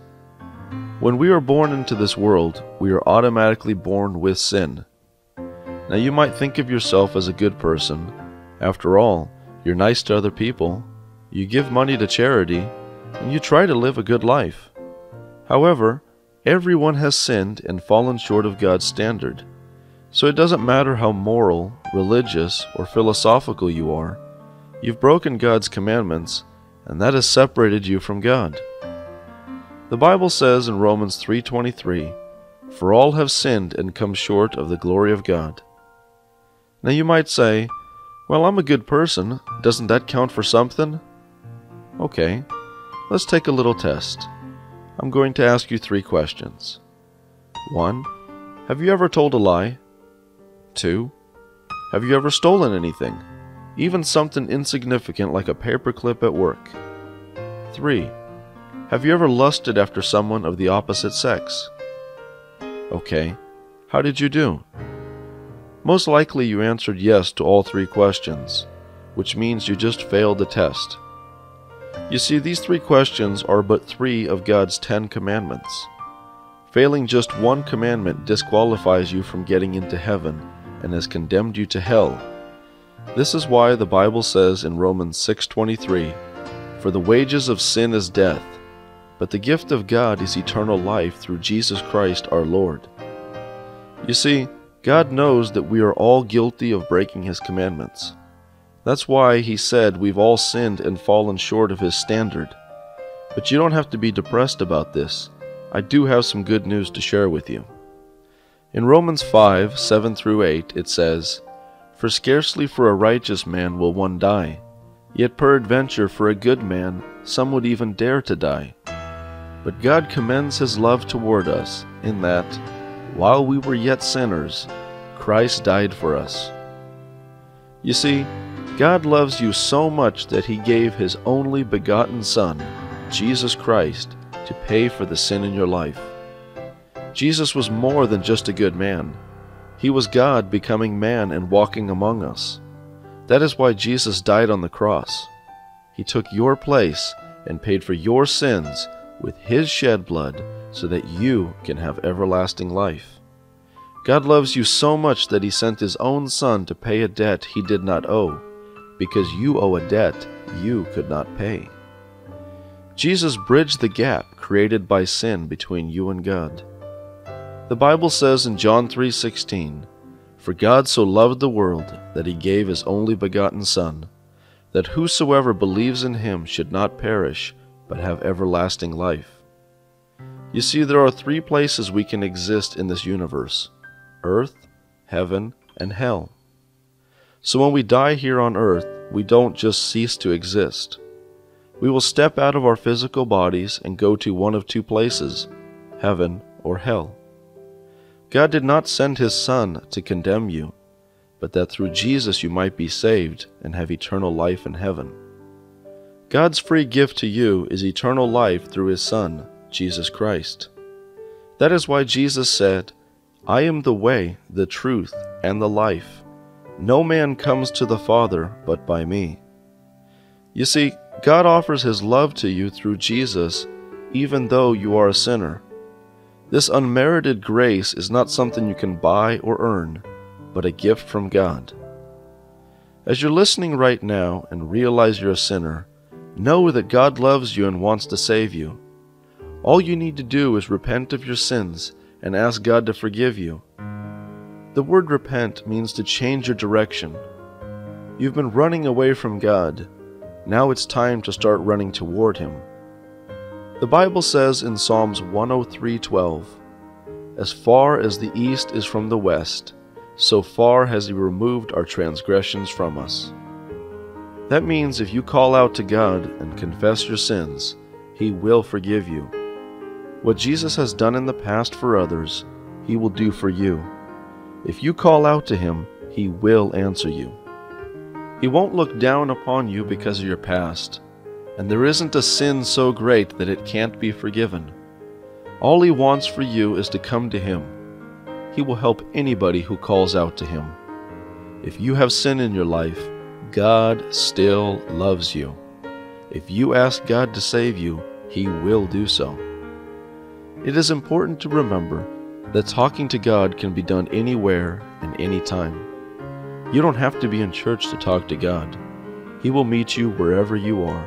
When we are born into this world, we are automatically born with sin. Now you might think of yourself as a good person. After all, you're nice to other people, you give money to charity, and you try to live a good life. However, everyone has sinned and fallen short of God's standard. So it doesn't matter how moral, religious, or philosophical you are, you've broken God's commandments, and that has separated you from God. The Bible says in Romans 3:23, "For all have sinned and come short of the glory of God." Now you might say, "Well, I'm a good person. Doesn't that count for something?" Okay, let's take a little test. I'm going to ask you three questions. 1. Have you ever told a lie? 2. Have you ever stolen anything, even something insignificant like a paperclip at work? 3. Have you ever lusted after someone of the opposite sex? Okay, how did you do? Most likely you answered yes to all three questions, which means you just failed the test. You see, these three questions are but three of God's 10 commandments. Failing just one commandment disqualifies you from getting into heaven and has condemned you to hell. This is why the Bible says in Romans 6:23, "For the wages of sin is death, but the gift of God is eternal life through Jesus Christ our Lord." You see, God knows that we are all guilty of breaking His commandments. That's why He said we've all sinned and fallen short of His standard. But you don't have to be depressed about this. I do have some good news to share with you. In Romans 5:7-8 it says, "For scarcely for a righteous man will one die, yet peradventure for a good man some would even dare to die. But God commends His love toward us, in that, while we were yet sinners, Christ died for us." You see, God loves you so much that He gave His only begotten Son, Jesus Christ, to pay for the sin in your life. Jesus was more than just a good man. He was God becoming man and walking among us. That is why Jesus died on the cross. He took your place and paid for your sins with His shed blood, so that you can have everlasting life. God loves you so much that He sent His own Son to pay a debt He did not owe, because you owe a debt you could not pay. Jesus bridged the gap created by sin between you and God. The Bible says in John 3:16, "For God so loved the world that He gave His only begotten Son, that whosoever believes in Him should not perish, but have everlasting life." You see, there are three places we can exist in this universe: earth, heaven, and hell. So when we die here on earth, we don't just cease to exist. We will step out of our physical bodies and go to one of two places, heaven or hell. God did not send His Son to condemn you, but that through Jesus you might be saved and have eternal life in heaven. God's free gift to you is eternal life through His Son, Jesus Christ. That is why Jesus said, "I am the way, the truth, and the life. No man comes to the Father but by me." You see, God offers His love to you through Jesus, even though you are a sinner. This unmerited grace is not something you can buy or earn, but a gift from God. As you're listening right now and realize you're a sinner, know that God loves you and wants to save you. All you need to do is repent of your sins and ask God to forgive you. The word repent means to change your direction. You've been running away from God. Now it's time to start running toward Him. The Bible says in Psalms 103:12, "As far as the east is from the west, so far has He removed our transgressions from us." That means if you call out to God and confess your sins, He will forgive you. What Jesus has done in the past for others, He will do for you. If you call out to Him, He will answer you. He won't look down upon you because of your past, and there isn't a sin so great that it can't be forgiven. All He wants for you is to come to Him. He will help anybody who calls out to Him. If you have sin in your life, God still loves you. If you ask God to save you, He will do so. It is important to remember that talking to God can be done anywhere and anytime. You don't have to be in church to talk to God. He will meet you wherever you are.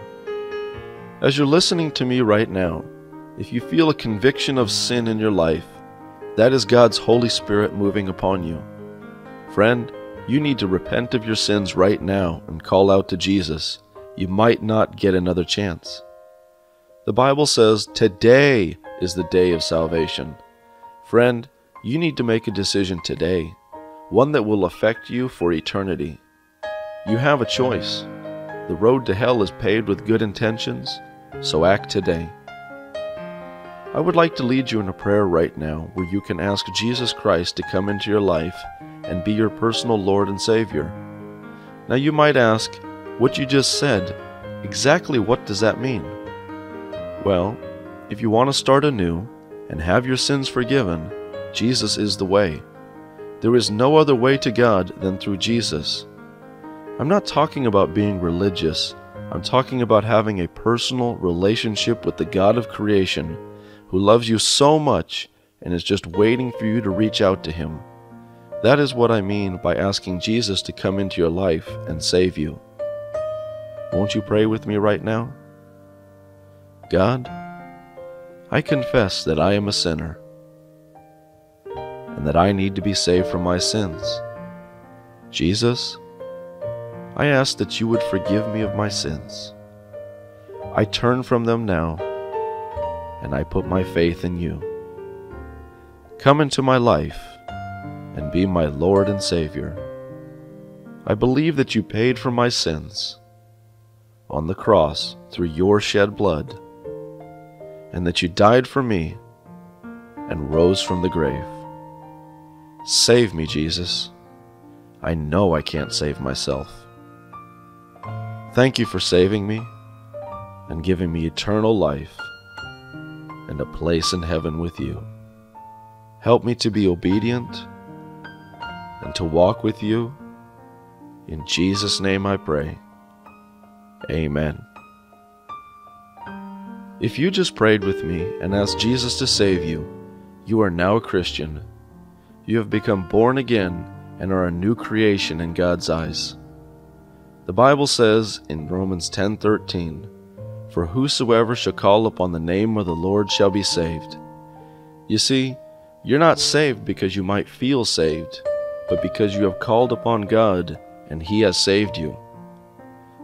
As you're listening to me right now, if you feel a conviction of sin in your life, that is God's Holy Spirit moving upon you. Friend, you need to repent of your sins right now and call out to Jesus. You might not get another chance. The Bible says today is the day of salvation. Friend, you need to make a decision today, one that will affect you for eternity. You have a choice. The road to hell is paved with good intentions, so act today. I would like to lead you in a prayer right now where you can ask Jesus Christ to come into your life and be your personal Lord and Savior. Now you might ask, "What you just said, exactly what does that mean?" Well, if you want to start anew and have your sins forgiven, Jesus is the way. There is no other way to God than through Jesus. I'm not talking about being religious. I'm talking about having a personal relationship with the God of creation, who loves you so much and is just waiting for you to reach out to him. That is what I mean by asking Jesus to come into your life and save you. Won't you pray with me right now? God, I confess that I am a sinner and that I need to be saved from my sins. Jesus, I ask that you would forgive me of my sins. I turn from them now, and I put my faith in you. Come into my life and be my Lord and Savior. I believe that you paid for my sins on the cross through your shed blood, and that you died for me and rose from the grave. Save me, Jesus. I know I can't save myself. Thank you for saving me and giving me eternal life and a place in heaven with you. Help me to be obedient and to walk with you. In Jesus' name I pray. Amen. If you just prayed with me and asked Jesus to save you, you are now a Christian. You have become born again and are a new creation in God's eyes. The Bible says in Romans 10:13, "For whosoever shall call upon the name of the Lord shall be saved." You see, you're not saved because you might feel saved, but because you have called upon God and He has saved you.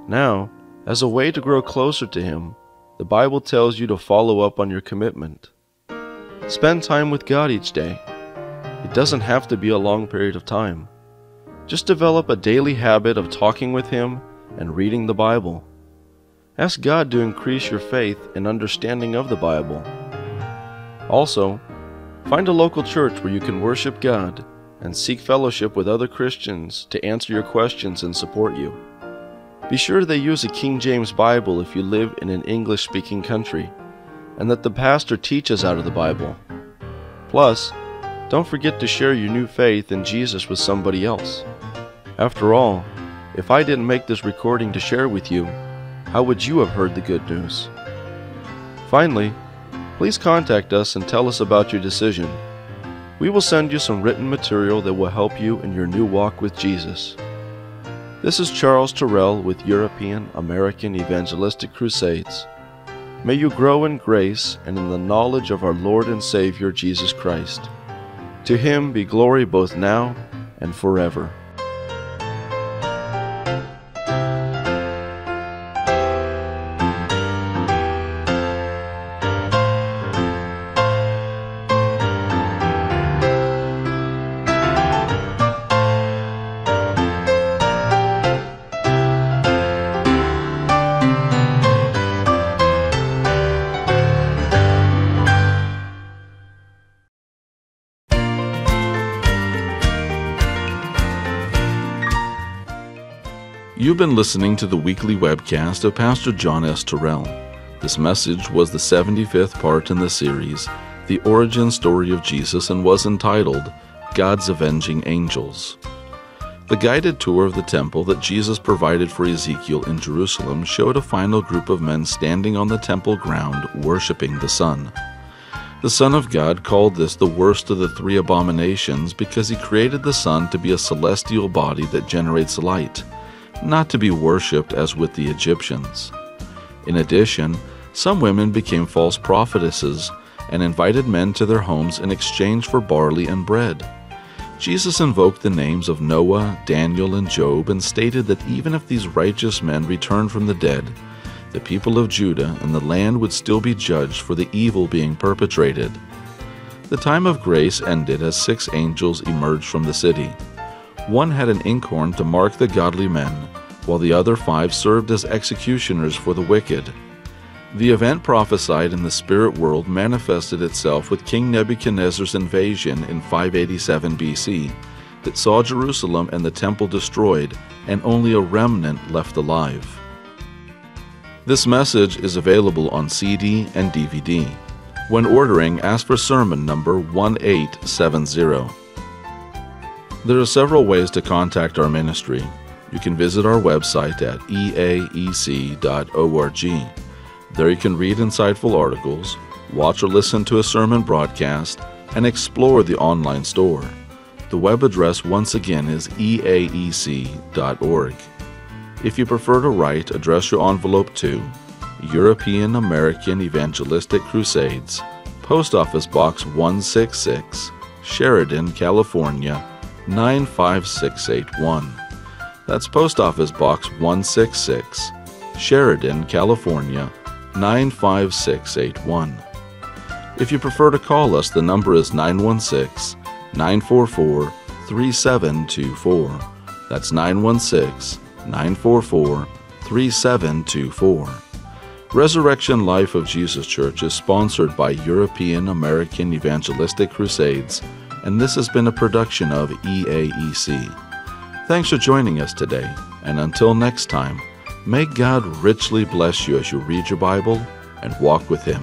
Now, as a way to grow closer to Him, the Bible tells you to follow up on your commitment. Spend time with God each day. It doesn't have to be a long period of time. Just develop a daily habit of talking with Him and reading the Bible. Ask God to increase your faith and understanding of the Bible. Also, find a local church where you can worship God and seek fellowship with other Christians to answer your questions and support you. Be sure they use a King James Bible if you live in an English-speaking country, and that the pastor teaches out of the Bible. Plus, don't forget to share your new faith in Jesus with somebody else. After all, if I didn't make this recording to share with you, how would you have heard the good news? Finally, please contact us and tell us about your decision. We will send you some written material that will help you in your new walk with Jesus. This is Charles Terrell with European American Evangelistic Crusades. May you grow in grace and in the knowledge of our Lord and Savior Jesus Christ. To Him be glory both now and forever. You've been listening to the weekly webcast of Pastor John S. Torell. This message was the 75th part in the series, The Origin Story of Jesus, and was entitled, God's Avenging Angels. The guided tour of the temple that Jesus provided for Ezekiel in Jerusalem showed a final group of men standing on the temple ground worshiping the sun. The Son of God called this the worst of the three abominations because He created the sun to be a celestial body that generates light, not to be worshipped as with the Egyptians. In addition, some women became false prophetesses and invited men to their homes in exchange for barley and bread. Jesus invoked the names of Noah, Daniel, and Job and stated that even if these righteous men returned from the dead, the people of Judah and the land would still be judged for the evil being perpetrated. The time of grace ended as 6 angels emerged from the city. One had an inkhorn to mark the godly men, while the other 5 served as executioners for the wicked. The event prophesied in the spirit world manifested itself with King Nebuchadnezzar's invasion in 587 BC that saw Jerusalem and the temple destroyed, and only a remnant left alive. This message is available on CD and DVD. When ordering, ask for sermon number 1870. There are several ways to contact our ministry. You can visit our website at eaec.org. There you can read insightful articles, watch or listen to a sermon broadcast, and explore the online store. The web address once again is eaec.org. If you prefer to write, address your envelope to European American Evangelistic Crusades, Post Office Box 166, Sheridan, California, 95681. That's Post Office Box 166, Sheridan, California, 95681. If you prefer to call us, the number is 916-944-3724. That's 916-944-3724. Resurrection Life of Jesus Church is sponsored by European American Evangelistic Crusades, and this has been a production of EAEC. Thanks for joining us today, and until next time, may God richly bless you as you read your Bible and walk with Him.